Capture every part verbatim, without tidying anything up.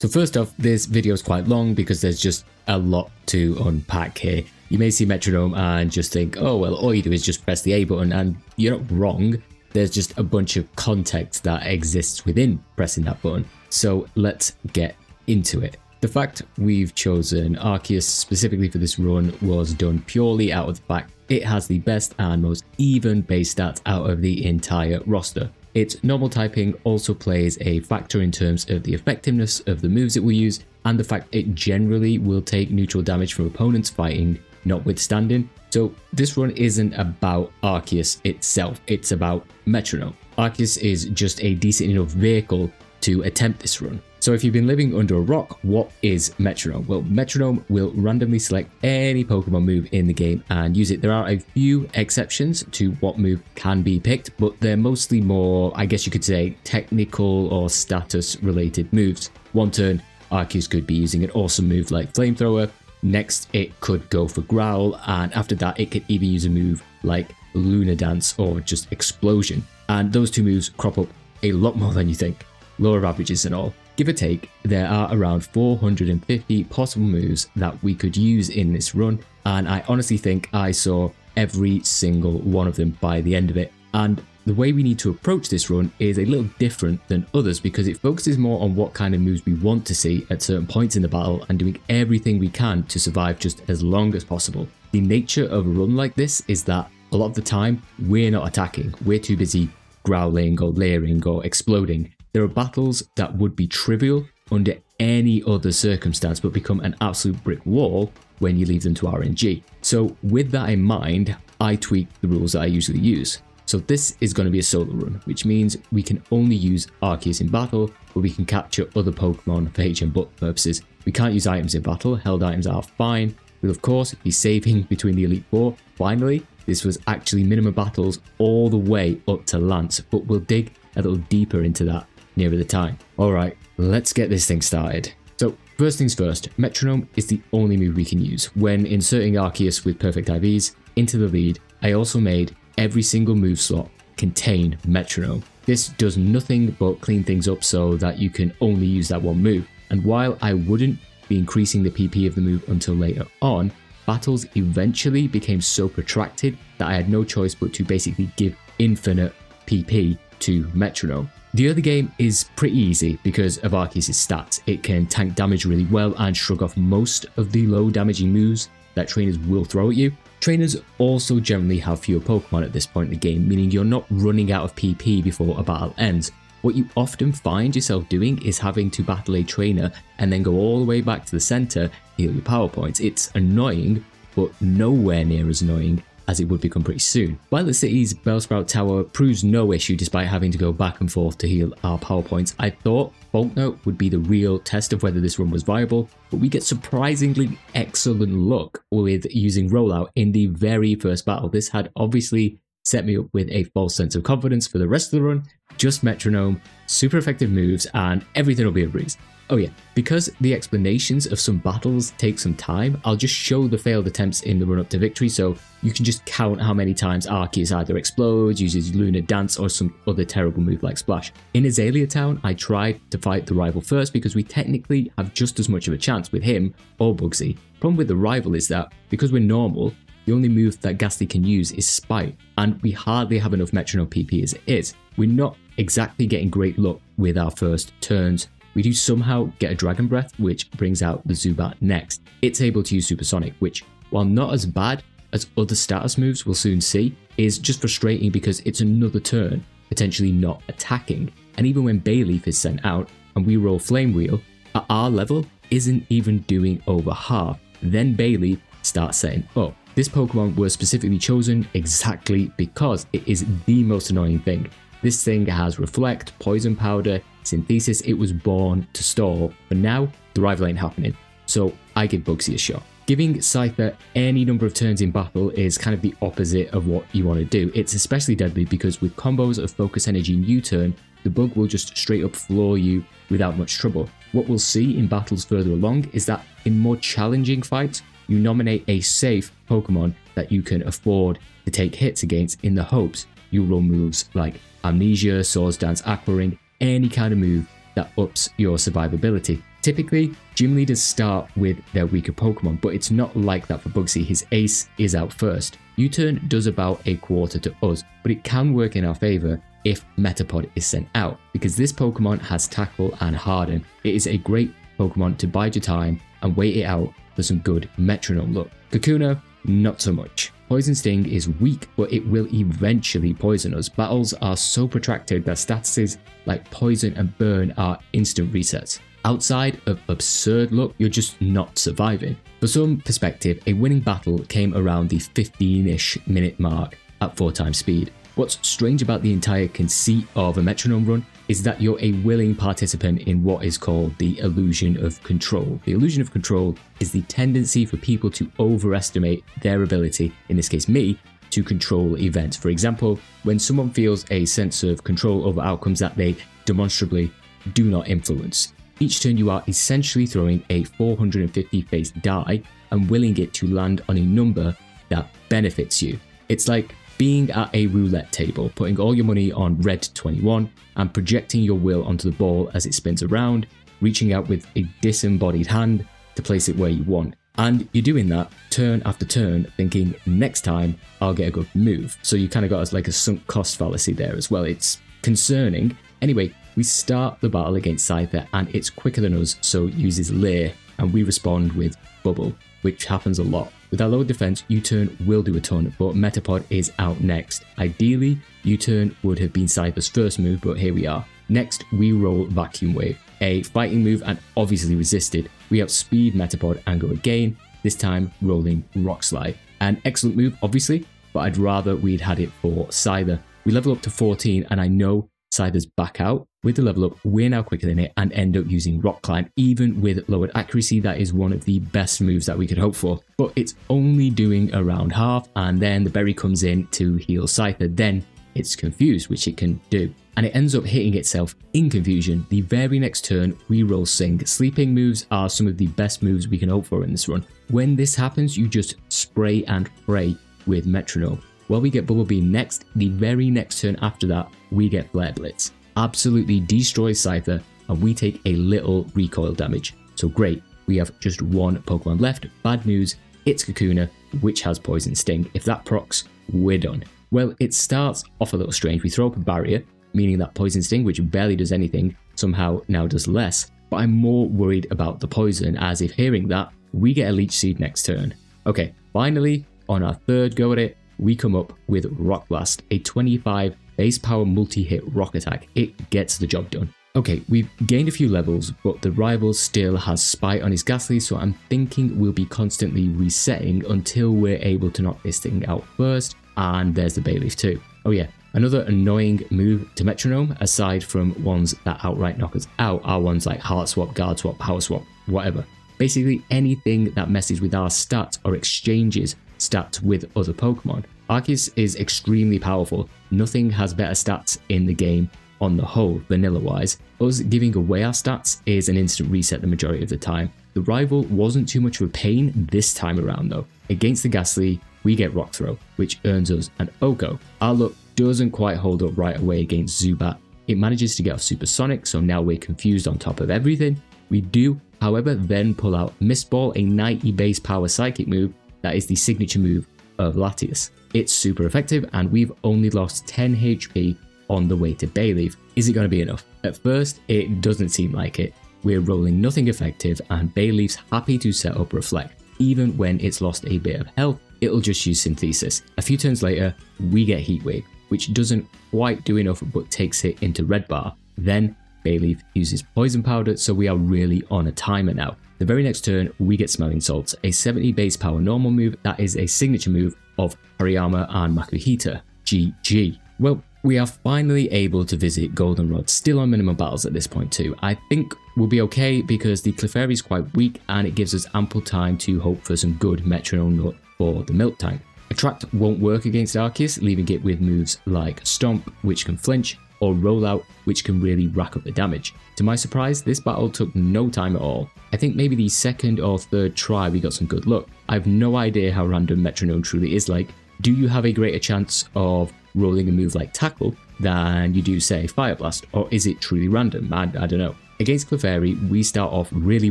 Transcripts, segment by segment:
So first off, this video is quite long because there's just a lot to unpack here. You may see Metronome and just think, oh, well, all you do is just press the A button, and you're not wrong. There's just a bunch of context that exists within pressing that button. So let's get into it. The fact we've chosen Arceus specifically for this run was done purely out of the fact it has the best and most even base stats out of the entire roster. Its normal typing also plays a factor in terms of the effectiveness of the moves it will use, and the fact it generally will take neutral damage from opponents fighting notwithstanding. So this run isn't about Arceus itself, it's about Metronome. Arceus is just a decent enough vehicle to attempt this run. So if you've been living under a rock, what is Metronome? Well, Metronome will randomly select any Pokemon move in the game and use it. There are a few exceptions to what move can be picked, but they're mostly more, I guess you could say, technical or status related moves. One turn, Arceus could be using an awesome move like Flamethrower. Next, it could go for Growl, and after that it could even use a move like Lunar Dance or just Explosion. And those two moves crop up a lot more than you think. Lower averages and all. Give or take, there are around four hundred fifty possible moves that we could use in this run, and I honestly think I saw every single one of them by the end of it. And the way we need to approach this run is a little different than others because it focuses more on what kind of moves we want to see at certain points in the battle and doing everything we can to survive just as long as possible. The nature of a run like this is that a lot of the time we're not attacking, we're too busy growling or leering or exploding. There are battles that would be trivial under any other circumstance but become an absolute brick wall when you leave them to R N G. So with that in mind, I tweak the rules that I usually use. So this is going to be a solo run, which means we can only use Arceus in battle, but we can capture other Pokemon for H M Book purposes. We can't use items in battle, held items are fine. We'll of course be saving between the Elite Four. Finally, this was actually minimum battles all the way up to Lance, but we'll dig a little deeper into that nearer the time. Alright, let's get this thing started. So first things first, Metronome is the only move we can use. When inserting Arceus with perfect I Vs into the lead, I also made every single move slot contain Metronome. This does nothing but clean things up so that you can only use that one move. And while I wouldn't be increasing the P P of the move until later on, battles eventually became so protracted that I had no choice but to basically give infinite P P to Metronome. The other game is pretty easy because of Arceus' stats. It can tank damage really well and shrug off most of the low damaging moves that trainers will throw at you. Trainers also generally have fewer Pokemon at this point in the game, meaning you're not running out of P P before a battle ends. What you often find yourself doing is having to battle a trainer and then go all the way back to the center to heal your power points. It's annoying, but nowhere near as annoying as it would become pretty soon. While the city's Bellsprout Tower proves no issue despite having to go back and forth to heal our power points, I thought Fault Note would be the real test of whether this run was viable, but we get surprisingly excellent luck with using Rollout in the very first battle. This had obviously set me up with a false sense of confidence for the rest of the run. Just Metronome, super effective moves, and everything will be a breeze. Oh yeah, because the explanations of some battles take some time, I'll just show the failed attempts in the run up to victory so you can just count how many times Arceus either explodes, uses Lunar Dance, or some other terrible move like Splash. In Azalea Town, I tried to fight the rival first because we technically have just as much of a chance with him or Bugsy. Problem with the rival is that because we're normal, the only move that Ghastly can use is Spite, and we hardly have enough Metronome P P as it is. We're not exactly getting great luck with our first turns. We do somehow get a Dragon Breath, which brings out the Zubat next. It's able to use Supersonic, which, while not as bad as other status moves we'll soon see, is just frustrating because it's another turn, potentially not attacking. And even when Bayleaf is sent out and we roll Flame Wheel, at our level isn't even doing over half. Then Bayleaf starts setting up. This Pokemon was specifically chosen exactly because it is the most annoying thing. This thing has Reflect, Poison Powder, Synthesis. It was born to stall, but now the rival ain't happening, so I give Bugsy a shot. Giving Scyther any number of turns in battle is kind of the opposite of what you want to do. It's especially deadly because with combos of Focus Energy and U-turn, the bug will just straight up floor you without much trouble. What we'll see in battles further along is that in more challenging fights, you nominate a safe Pokemon that you can afford to take hits against in the hopes you roll moves like Amnesia, Swords Dance, Aqua Ring, any kind of move that ups your survivability. Typically, gym leaders start with their weaker Pokemon, but it's not like that for Bugsy. His ace is out first. U-turn does about a quarter to us, but it can work in our favour if Metapod is sent out, because this Pokemon has Tackle and Harden. It is a great Pokemon to bide your time and wait it out for some good Metronome luck. Kakuna, not so much. Poison Sting is weak, but it will eventually poison us. Battles are so protracted that statuses like Poison and Burn are instant resets. Outside of absurd luck, you're just not surviving. For some perspective, a winning battle came around the fifteen-ish minute mark at four times speed. What's strange about the entire conceit of a Metronome run is that you're a willing participant in what is called the illusion of control. The illusion of control is the tendency for people to overestimate their ability, in this case me, to control events. For example, when someone feels a sense of control over outcomes that they demonstrably do not influence. Each turn you are essentially throwing a four hundred fifty face die and willing it to land on a number that benefits you. It's like being at a roulette table, putting all your money on red twenty-one and projecting your will onto the ball as it spins around, reaching out with a disembodied hand to place it where you want. And you're doing that turn after turn, thinking next time I'll get a good move. So you kind of got like a sunk cost fallacy there as well. It's concerning. Anyway, we start the battle against Scyther and it's quicker than us, so it uses Lair and we respond with Bubble, which happens a lot. With our lower defense, U-turn will do a ton, but Metapod is out next. Ideally, U-turn would have been Scyther's first move, but here we are. Next, we roll Vacuum Wave, a fighting move and obviously resisted. We outspeed Metapod and go again, this time rolling Rock Slide. An excellent move, obviously, but I'd rather we'd had it for Scyther. We level up to fourteen and I know Scyther's back out. With the level up, we're now quicker than it and end up using Rock Climb. Even with lowered accuracy, that is one of the best moves that we could hope for, but it's only doing around half, and then the berry comes in to heal Scyther. Then it's confused, which it can do, and it ends up hitting itself in confusion. The very next turn, we roll Sing. Sleeping moves are some of the best moves we can hope for in this run. When this happens, you just spray and pray with Metronome. Well, we get Bubble Bee next. The very next turn after that, we get Flare Blitz. Absolutely destroys Scyther, and we take a little recoil damage. So great, we have just one Pokemon left. Bad news, it's Kakuna, which has Poison Sting. If that procs, we're done. Well, it starts off a little strange. We throw up a barrier, meaning that Poison Sting, which barely does anything, somehow now does less. But I'm more worried about the poison, as if hearing that, we get a Leech Seed next turn. Okay, finally, on our third go at it, we come up with Rock Blast, a twenty-five base power multi-hit rock attack. It gets the job done. Okay, we've gained a few levels, but the rival still has Spite on his Ghastly, so I'm thinking we'll be constantly resetting until we're able to knock this thing out first, and there's the Bayleaf too. Oh yeah, another annoying move to Metronome, aside from ones that outright knock us out, are ones like Heart Swap, Guard Swap, Power Swap, whatever. Basically anything that messes with our stats or exchanges stats with other Pokemon. Arceus is extremely powerful. Nothing has better stats in the game on the whole, vanilla-wise. Us giving away our stats is an instant reset the majority of the time. The rival wasn't too much of a pain this time around though. Against the Ghastly, we get Rock Throw, which earns us an Oko. Our luck doesn't quite hold up right away against Zubat. It manages to get off Supersonic, so now we're confused on top of everything. We do, however, then pull out Mist Ball, a ninety base power psychic move that is the signature move of Latias. It's super effective and we've only lost ten H P on the way to Bayleaf. Is it going to be enough? At first, it doesn't seem like it. We're rolling nothing effective and Bayleaf's happy to set up Reflect. Even when it's lost a bit of health, it'll just use Synthesis. A few turns later, we get Heat Wave, which doesn't quite do enough but takes it into red bar. Then Bayleaf uses Poison Powder, so we are really on a timer now. The very next turn, we get Smelling Salts, a seventy base power normal move that is a signature move of Hariyama and Makuhita. G G. Well, we are finally able to visit Goldenrod, still on minimum battles at this point too. I think we'll be okay because the Clefairy is quite weak and it gives us ample time to hope for some good Metronome luck for the Milk Tank. Attract won't work against Arceus, leaving it with moves like Stomp, which can flinch, or Rollout, which can really rack up the damage. To my surprise, this battle took no time at all. I think maybe the second or third try we got some good luck. I have no idea how random Metronome truly is like. Do you have a greater chance of rolling a move like Tackle than you do, say, Fire Blast, or is it truly random? I, I don't know. Against Clefairy, we start off really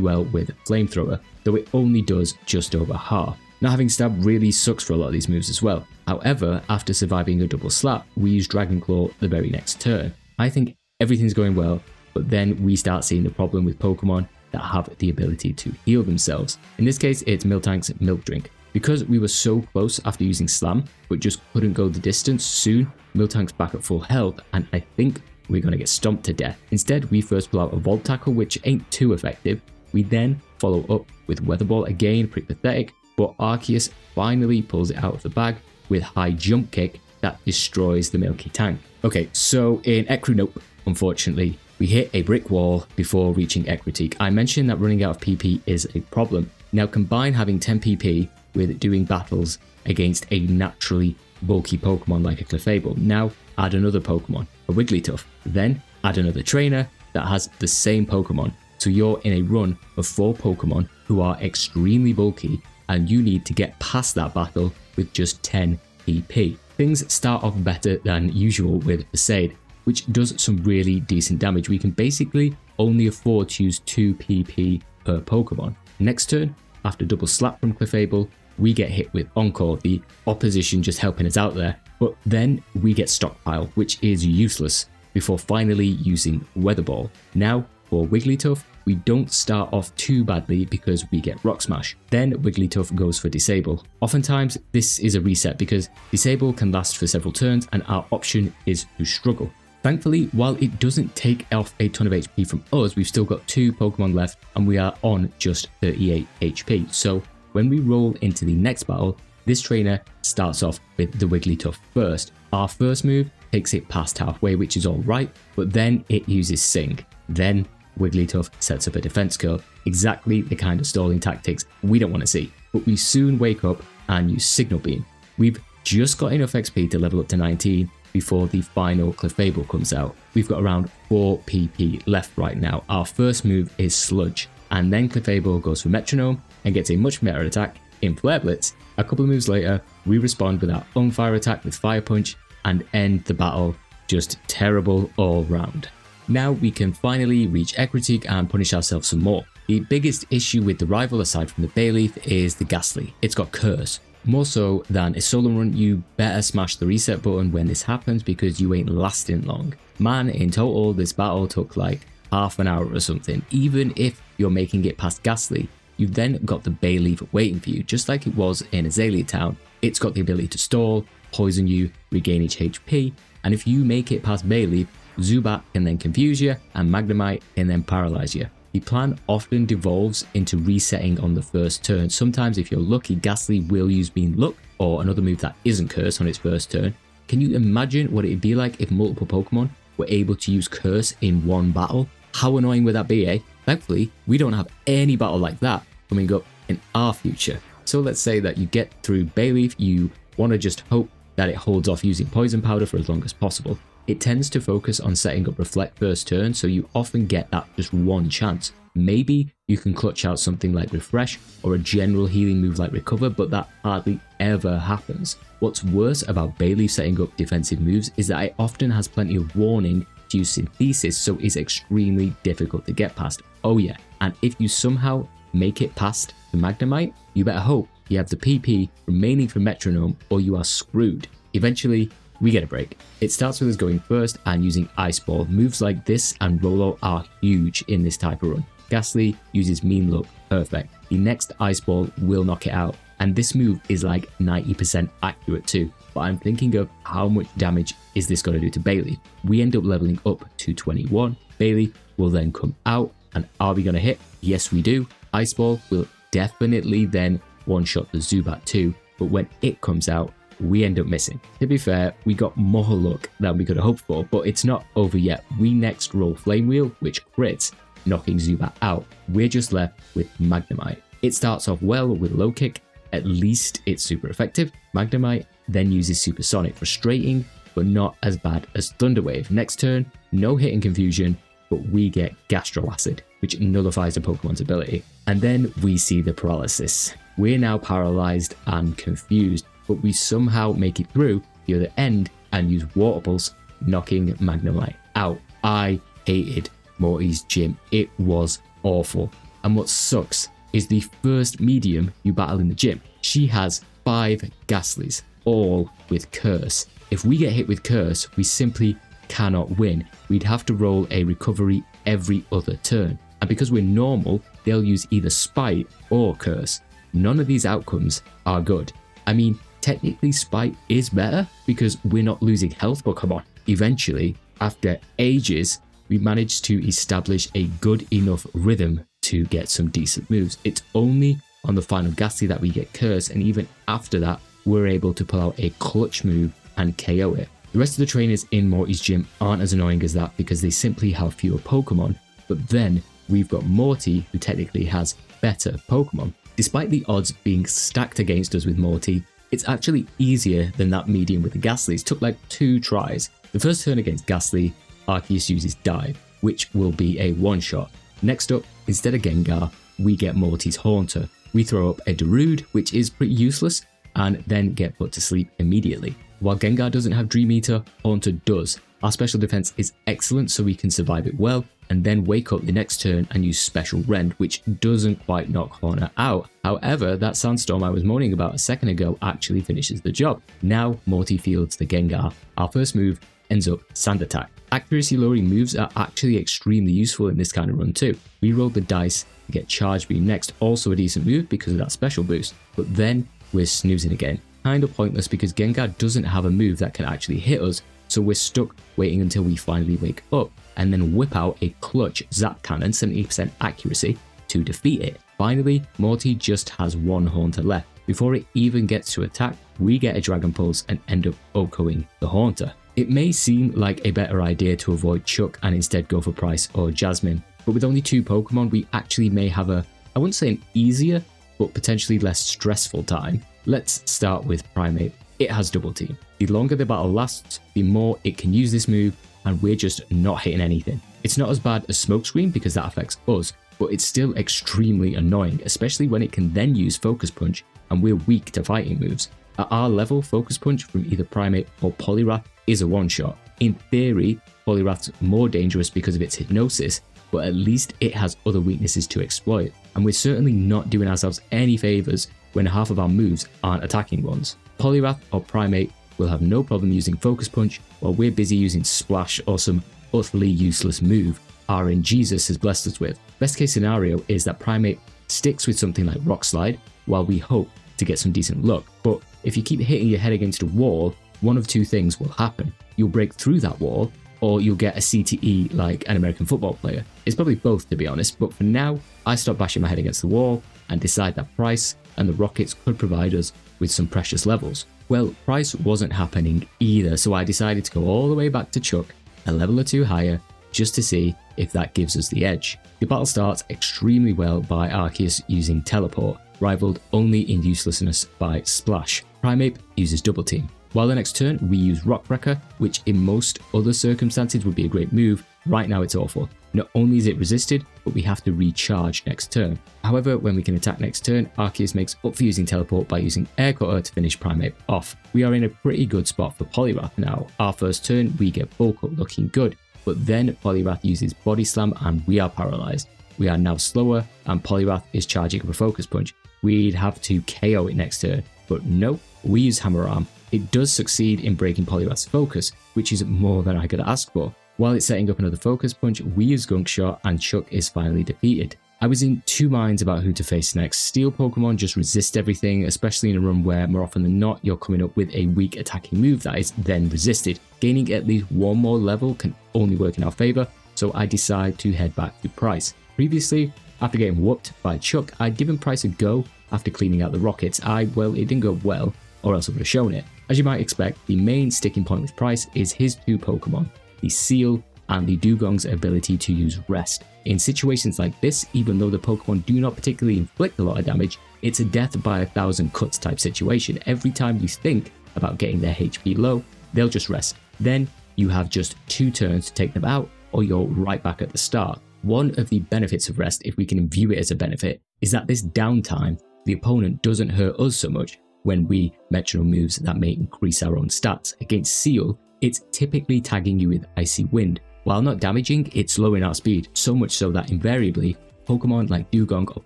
well with Flamethrower, though it only does just over half. Not having Stab really sucks for a lot of these moves as well. However, after surviving a double slap, we use Dragon Claw the very next turn. I think everything's going well, but then we start seeing the problem with Pokemon that have the ability to heal themselves. In this case, it's Miltank's Milk Drink. Because we were so close after using Slam, but just couldn't go the distance soon, Miltank's back at full health, and I think we're going to get stomped to death. Instead, we first pull out a Volt Tackle, which ain't too effective. We then follow up with Weather Ball, again pretty pathetic, but Arceus finally pulls it out of the bag with High Jump Kick that destroys the Milky Tank. Okay, so in Eccrunope, unfortunately, we hit a brick wall before reaching Eccruteak. I mentioned that running out of P P is a problem. Now combine having ten P P with doing battles against a naturally bulky Pokemon like a Clefable. Now add another Pokemon, a Wigglytuff. Then add another trainer that has the same Pokemon. So you're in a run of four Pokemon who are extremely bulky, and you need to get past that battle with just ten P P. Things start off better than usual with Passade, which does some really decent damage. We can basically only afford to use two P P per Pokemon. Next turn, after double slap from Clefable, we get hit with Encore, the opposition just helping us out there. But then we get Stockpile, which is useless, before finally using Weather Ball. Now for Wigglytuff, we don't start off too badly because we get Rock Smash. Then Wigglytuff goes for Disable. Oftentimes this is a reset because Disable can last for several turns and our option is to struggle. Thankfully, while it doesn't take off a ton of H P from us, we've still got two Pokemon left and we are on just thirty-eight H P. So when we roll into the next battle, this trainer starts off with the Wigglytuff first. Our first move takes it past halfway, which is alright, but then it uses Sing. Then Wigglytuff sets up a defense curl, exactly the kind of stalling tactics we don't want to see. But we soon wake up and use Signal Beam. We've just got enough X P to level up to nineteen. Before the final Clefable comes out. We've got around four P P left right now. Our first move is Sludge, and then Clefable goes for Metronome and gets a much better attack in Flare Blitz. A couple of moves later, we respond with our own fire attack with Fire Punch and end the battle. Just terrible all round. Now we can finally reach Eccruteak and punish ourselves some more. The biggest issue with the rival aside from the Bayleaf is the Ghastly. It's got Curse. More so than a solo run, you better smash the reset button when this happens because you ain't lasting long. Man, in total, this battle took like half an hour or something. Even if you're making it past Ghastly, you've then got the Bayleaf waiting for you, just like it was in Azalea Town. It's got the ability to stall, poison you, regain each H P, and if you make it past Bayleaf, Zubat can then confuse you and Magnemite can then paralyze you. The plan often devolves into resetting on the first turn. Sometimes if you're lucky, Ghastly will use Beam Luck or another move that isn't Curse on its first turn. Can you imagine what it'd be like if multiple Pokemon were able to use Curse in one battle? How annoying would that be, eh? Thankfully, we don't have any battle like that coming up in our future. So let's say that you get through Bayleaf, you want to just hope that it holds off using Poison Powder for as long as possible. It tends to focus on setting up Reflect first turn, so you often get that just one chance. Maybe you can clutch out something like Refresh or a general healing move like Recover, but that hardly ever happens. What's worse about Bayleaf setting up defensive moves is that it often has plenty of warning to use Synthesis, so it's extremely difficult to get past. Oh yeah, and if you somehow make it past the Magnemite, you better hope you have the P P remaining for Metronome or you are screwed. Eventually, we get a break. It starts with us going first and using Ice Ball. Moves like this and Rollo are huge in this type of run. Ghastly uses Mean Look, perfect. The next Ice Ball will knock it out, and this move is like ninety percent accurate too, but I'm thinking of how much damage is this going to do to Bayleaf. We end up leveling up to twenty-one, Bayleaf will then come out, and are we going to hit? Yes we do. Ice Ball will definitely then one-shot the Zubat too, but when it comes out, we end up missing. To be fair, we got more luck than we could have hoped for, but it's not over yet. We next roll Flame Wheel, which crits, knocking Zubat out. We're just left with Magnemite. It starts off well with Low Kick, at least it's super effective. Magnemite then uses Supersonic, frustrating, but not as bad as Thunder Wave. Next turn, no hit and confusion, but we get Gastro Acid, which nullifies the Pokemon's ability. And then we see the Paralysis. We're now paralyzed and confused, but we somehow make it through the other end and use Water Pulse, knocking Magnemite out. I hated Morty's gym. It was awful. And what sucks is the first medium you battle in the gym. She has five Ghastlies, all with Curse. If we get hit with Curse, we simply cannot win. We'd have to roll a recovery every other turn. And because we're normal, they'll use either Spite or Curse. None of these outcomes are good. I mean, technically Spite is better because we're not losing health, but come on. Eventually, after ages, we managed to establish a good enough rhythm to get some decent moves. It's only on the final Ghastly that we get Curse, and even after that, we're able to pull out a clutch move and K O it. The rest of the trainers in Morty's gym aren't as annoying as that because they simply have fewer Pokemon, but then we've got Morty, who technically has better Pokemon. Despite the odds being stacked against us with Morty, it's actually easier than that medium with the Ghastly. It took like two tries. The first turn against Ghastly, Arceus uses Dive, which will be a one-shot. Next up, instead of Gengar, we get Morty's Haunter. We throw up a Darude, which is pretty useless, and then get put to sleep immediately. While Gengar doesn't have Dream Eater, Haunter does. Our special defense is excellent, so we can survive it well, and then wake up the next turn and use Special Rend, which doesn't quite knock Haunter out. However, that Sandstorm I was moaning about a second ago actually finishes the job. Now Morty fields the Gengar. Our first move ends up Sand Attack. Accuracy lowering moves are actually extremely useful in this kind of run too. We rolled the dice to get Charge Beam next, also a decent move because of that special boost, but then we're snoozing again. Kind of pointless because Gengar doesn't have a move that can actually hit us, so we're stuck waiting until we finally wake up and then whip out a clutch Zap Cannon, seventy percent accuracy, to defeat it. Finally, Morty just has one Haunter left. Before it even gets to attack, we get a Dragon Pulse and end up OKOing the Haunter. It may seem like a better idea to avoid Chuck and instead go for Pryce or Jasmine, but with only two Pokemon, we actually may have a, I wouldn't say an easier, but potentially less stressful time. Let's start with Primate. It has Double Team. The longer the battle lasts, the more it can use this move, and we're just not hitting anything. It's not as bad as Smokescreen because that affects us, but it's still extremely annoying, especially when it can then use Focus Punch and we're weak to fighting moves. At our level, Focus Punch from either Primate or Poliwrath is a one-shot. In theory, Poliwrath's more dangerous because of its Hypnosis, but at least it has other weaknesses to exploit, and we're certainly not doing ourselves any favours when half of our moves aren't attacking ones. Poliwrath or Primate will have no problem using Focus Punch while we're busy using Splash or some utterly useless move RNGesus has blessed us with. Best case scenario is that Primate sticks with something like Rock Slide while we hope to get some decent luck, but if you keep hitting your head against a wall, one of two things will happen. You'll break through that wall, or you'll get a C T E like an American football player. It's probably both, to be honest, but for now, I stop bashing my head against the wall and decide that Pryce and the Rockets could provide us with some precious levels. Well, Pryce wasn't happening either, so I decided to go all the way back to Chuck, a level or two higher, just to see if that gives us the edge. The battle starts extremely well by Arceus using Teleport, rivaled only in uselessness by Splash. Primeape uses Double Team. While the next turn we use Rock Wrecker, which in most other circumstances would be a great move, right now it's awful. Not only is it resisted, but we have to recharge next turn. However, when we can attack next turn, Arceus makes up for using Teleport by using Air Cutter to finish Primeape off. We are in a pretty good spot for Poliwrath now. Our first turn we get Bulk Up looking good, but then Poliwrath uses Body Slam and we are paralysed. We are now slower and Poliwrath is charging up a Focus Punch. We'd have to K O it next turn, but no, we use Hammer Arm. It does succeed in breaking Poliwrath's focus, which is more than I could ask for. While it's setting up another Focus Punch, we use Gunk Shot and Chuck is finally defeated. I was in two minds about who to face next. Steel Pokemon just resist everything, especially in a run where more often than not you're coming up with a weak attacking move that is then resisted. Gaining at least one more level can only work in our favour, so I decide to head back to Pryce. Previously, after getting whooped by Chuck, I'd given Pryce a go after cleaning out the Rockets. I, well, it didn't go well, or else I would have shown it. As you might expect, the main sticking point with Pryce is his two Pokemon, the Seal and the Dugong's ability to use Rest. In situations like this, even though the Pokemon do not particularly inflict a lot of damage, it's a death by a thousand cuts type situation. Every time you think about getting their H P low, they'll just rest. Then you have just two turns to take them out, or you're right back at the start. One of the benefits of Rest, if we can view it as a benefit, is that this downtime, the opponent doesn't hurt us so much when we metronome moves that may increase our own stats. Against Seal, it's typically tagging you with Icy Wind, While not damaging, it's slowing our speed, so much so that invariably, Pokemon like Dugong or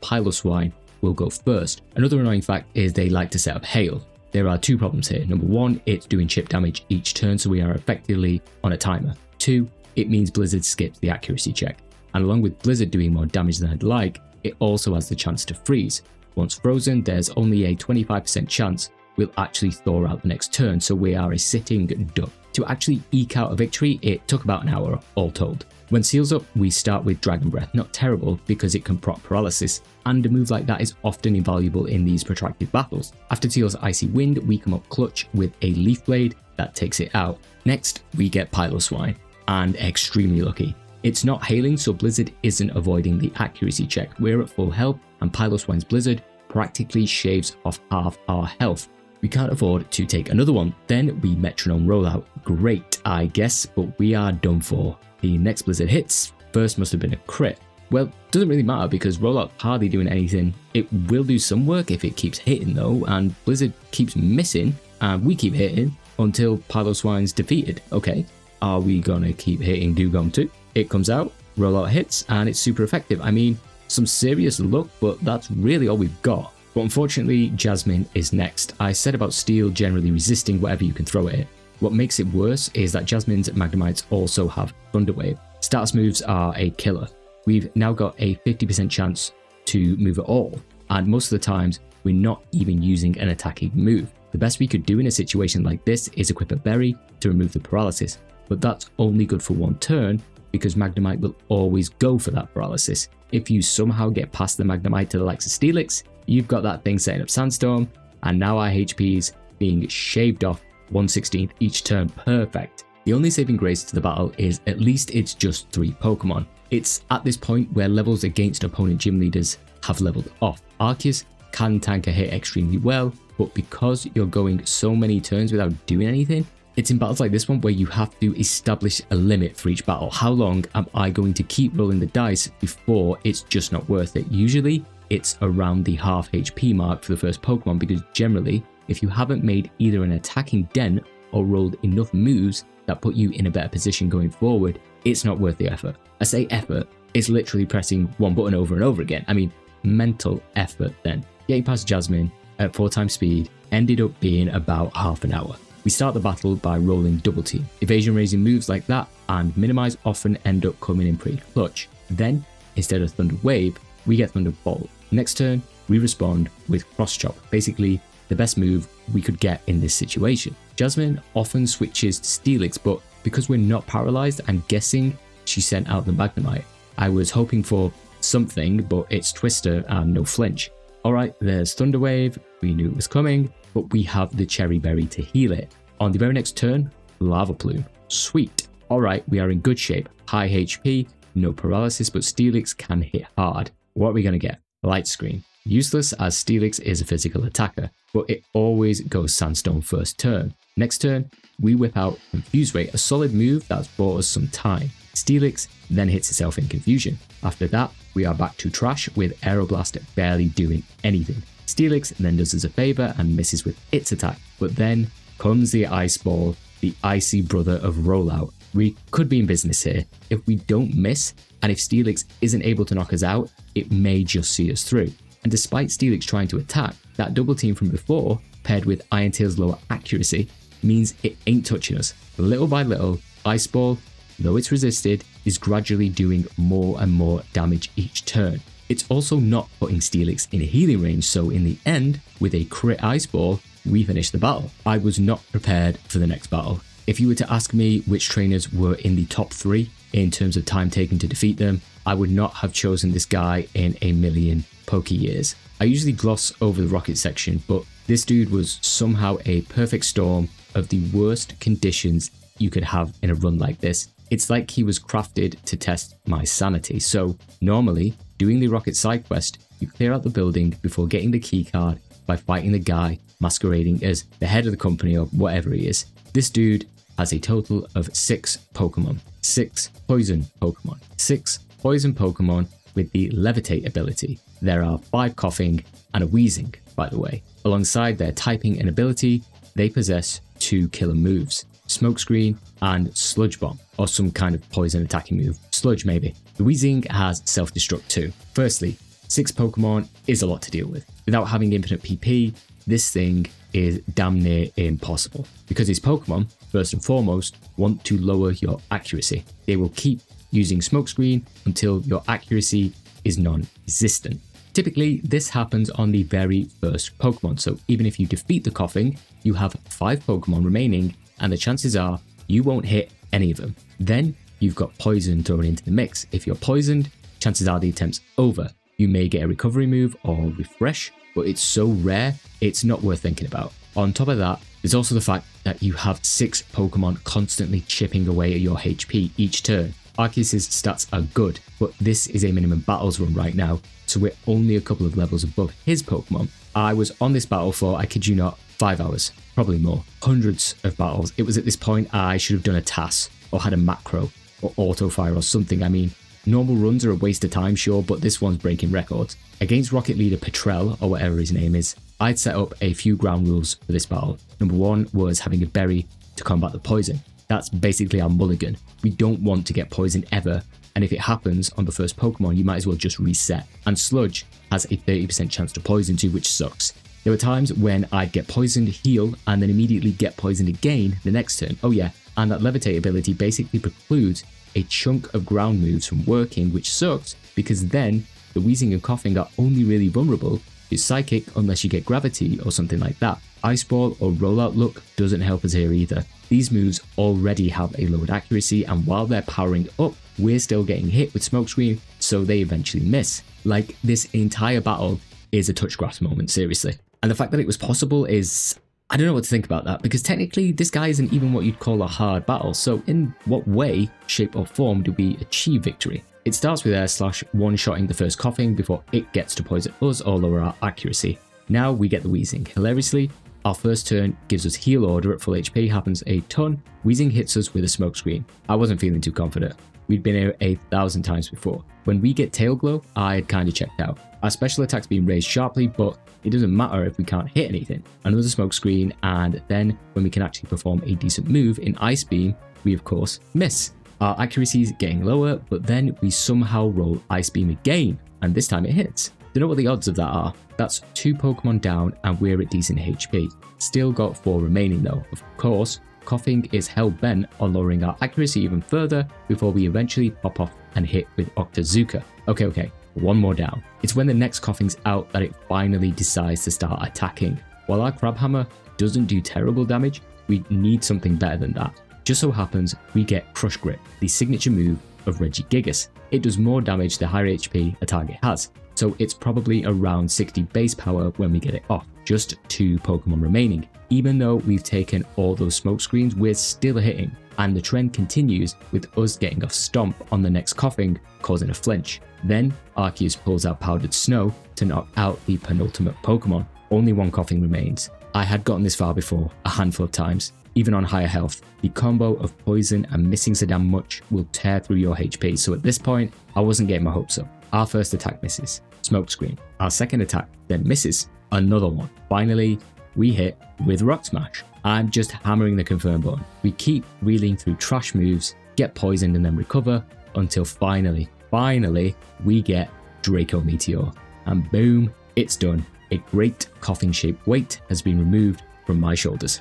Piloswine will go first. Another annoying fact is they like to set up hail. There are two problems here. Number one, it's doing chip damage each turn, so we are effectively on a timer. Two, it means Blizzard skips the accuracy check. And along with Blizzard doing more damage than I'd like, it also has the chance to freeze. Once frozen, there's only a twenty-five percent chance we'll actually thaw out the next turn, so we are a sitting duck. To actually eke out a victory, it took about an hour, all told. When Seal's up, we start with Dragon Breath, not terrible because it can proc paralysis, and a move like that is often invaluable in these protracted battles. After Seal's Icy Wind, we come up clutch with a Leaf Blade that takes it out. Next, we get Piloswine, and extremely lucky. It's not hailing, so Blizzard isn't avoiding the accuracy check. We're at full health, and Piloswine's Blizzard practically shaves off half our health. We can't afford to take another one. Then we Metronome Rollout. Great, I guess, but we are done for. The next Blizzard hits. First must have been a crit. Well, doesn't really matter because Rollout's hardly doing anything. It will do some work if it keeps hitting though, and Blizzard keeps missing, and we keep hitting until Piloswine's defeated. Okay, are we gonna keep hitting Dugong too? It comes out, Rollout hits, and it's super effective. I mean, some serious luck, but that's really all we've got. But unfortunately, Jasmine is next. I said about Steel generally resisting whatever you can throw at it. What makes it worse is that Jasmine's Magnemites also have Thunder Wave. Status moves are a killer. We've now got a fifty percent chance to move at all, and most of the times, we're not even using an attacking move. The best we could do in a situation like this is equip a berry to remove the paralysis, but that's only good for one turn, because Magnemite will always go for that paralysis. If you somehow get past the Magnemite to the likes of Steelix, you've got that thing setting up Sandstorm, and now our H P's being shaved off one sixteenth each turn. Perfect. The only saving grace to the battle is at least it's just three Pokemon. It's at this point where levels against opponent gym leaders have leveled off. Arceus can tank a hit extremely well, but because you're going so many turns without doing anything, it's in battles like this one where you have to establish a limit for each battle. How long am I going to keep rolling the dice before it's just not worth it? Usually, it's around the half H P mark for the first Pokemon because generally, if you haven't made either an attacking dent or rolled enough moves that put you in a better position going forward, it's not worth the effort. I say effort, it's literally pressing one button over and over again. I mean, mental effort then. Getting past Jasmine at four times speed ended up being about half an hour. We start the battle by rolling double team. Evasion raising moves like that and minimize often end up coming in pretty clutch. Then, instead of Thunder Wave, we get Thunderbolt. Next turn, we respond with Cross Chop, basically the best move we could get in this situation. Jasmine often switches to Steelix, but because we're not paralyzed, I'm guessing she sent out the Magnemite. I was hoping for something, but it's Twister and no flinch. Alright, there's Thunder Wave, we knew it was coming, but we have the Cherry Berry to heal it. On the very next turn, Lava Plume. Sweet. Alright, we are in good shape. High H P, no paralysis, but Steelix can hit hard. What are we going to get? Light Screen. Useless as Steelix is a physical attacker, but it always goes Sandstone first turn. Next turn, we whip out Confuse Ray, a solid move that's bought us some time. Steelix then hits itself in confusion. After that, we are back to trash with Aeroblast barely doing anything. Steelix then does us a favour and misses with its attack, but then comes the Ice Ball, the icy brother of Rollout. We could be in business here. If we don't miss, and if Steelix isn't able to knock us out, it may just see us through. And despite Steelix trying to attack, that double team from before, paired with Iron Tail's lower accuracy, means it ain't touching us. Little by little, Ice Ball, though it's resisted, is gradually doing more and more damage each turn. It's also not putting Steelix in healing range, so in the end, with a crit Ice Ball, we finish the battle. I was not prepared for the next battle. If you were to ask me which trainers were in the top three in terms of time taken to defeat them, I would not have chosen this guy in a million Poke years. I usually gloss over the Rocket section, but this dude was somehow a perfect storm of the worst conditions you could have in a run like this. It's like he was crafted to test my sanity. So normally, doing the Rocket side quest, you clear out the building before getting the key card by fighting the guy masquerading as the head of the company or whatever he is. This dude has a total of six Pokemon, six poison Pokemon, six poison Pokemon with the Levitate ability. There are five coughing and a wheezing, by the way. Alongside their typing and ability, they possess two killer moves. Smokescreen, and Sludge Bomb, or some kind of poison attacking move. Sludge, maybe. The Weezing has Self-Destruct too. Firstly, six Pokemon is a lot to deal with. Without having infinite P P, this thing is damn near impossible. Because these Pokemon, first and foremost, want to lower your accuracy. They will keep using Smokescreen until your accuracy is non-existent. Typically, this happens on the very first Pokemon, so even if you defeat the Koffing, you have five Pokemon remaining, and the chances are you won't hit any of them. Then you've got poison thrown into the mix. If you're poisoned, chances are the attempt's over. You may get a recovery move or refresh, but it's so rare, it's not worth thinking about. On top of that, there's also the fact that you have six Pokemon constantly chipping away at your H P each turn. Arceus' stats are good, but this is a minimum battles run right now, so we're only a couple of levels above his Pokemon. I was on this battle for, I kid you not, five hours, probably more, hundreds of battles. It was at this point I should have done a T A S, or had a macro, or auto-fire or something. I mean, normal runs are a waste of time, sure, but this one's breaking records. Against Rocket Leader Petrel, or whatever his name is, I'd set up a few ground rules for this battle. Number one was having a berry to combat the poison. That's basically our mulligan. We don't want to get poisoned ever, and if it happens on the first Pokemon, you might as well just reset. And Sludge has a thirty percent chance to poison too, which sucks. There were times when I'd get poisoned, heal, and then immediately get poisoned again the next turn. Oh yeah, and that Levitate ability basically precludes a chunk of ground moves from working, which sucks, because then the Wheezing and Coughing are only really vulnerable to Psychic unless you get Gravity or something like that. Ice Ball or Rollout Look doesn't help us here either. These moves already have a lowered accuracy, and while they're powering up, we're still getting hit with Smokescreen, so they eventually miss. Like, this entire battle is a touchgrass moment, seriously. And the fact that it was possible is... I don't know what to think about that, because technically this guy isn't even what you'd call a hard battle, so in what way, shape or form do we achieve victory? It starts with Air Slash one-shotting the first Koffing before it gets to poison us or lower our accuracy. Now we get the Weezing. Hilariously, our first turn gives us Heal Order at full H P, happens a ton. Weezing hits us with a Smokescreen. I wasn't feeling too confident. We'd been here a thousand times before. When we get Tail Glow, I had kinda checked out. Our special attack's been raised sharply, but it doesn't matter if we can't hit anything. Another Smokescreen, and then when we can actually perform a decent move in Ice Beam, we of course miss. Our accuracy's getting lower, but then we somehow roll Ice Beam again, and this time it hits. Don't know what the odds of that are. That's two Pokemon down and we're at decent H P. Still got four remaining though. Of course, Koffing is hell-bent on lowering our accuracy even further before we eventually pop off and hit with Octazooka. Okay, okay, one more down. It's when the next Koffing's out that it finally decides to start attacking. While our Crabhammer doesn't do terrible damage, we need something better than that. Just so happens we get Crush Grip, the signature move of Regigigas. It does more damage the higher H P a target has, so it's probably around sixty base power when we get it off. Just two Pokemon remaining. Even though we've taken all those smoke screens, we're still hitting, and the trend continues with us getting off Stomp on the next Koffing, causing a flinch. Then Arceus pulls out Powdered Snow to knock out the penultimate Pokemon. Only one Koffing remains. I had gotten this far before, a handful of times, even on higher health. The combo of poison and missing so damn much will tear through your H P, so at this point, I wasn't getting my hopes up. Our first attack misses, Smokescreen. Our second attack then misses, another one. Finally, we hit with Rock Smash. I'm just hammering the confirm button. We keep reeling through trash moves, get poisoned and then recover, until finally, finally, we get Draco Meteor. And boom, it's done. A great Koffing-shaped weight has been removed from my shoulders.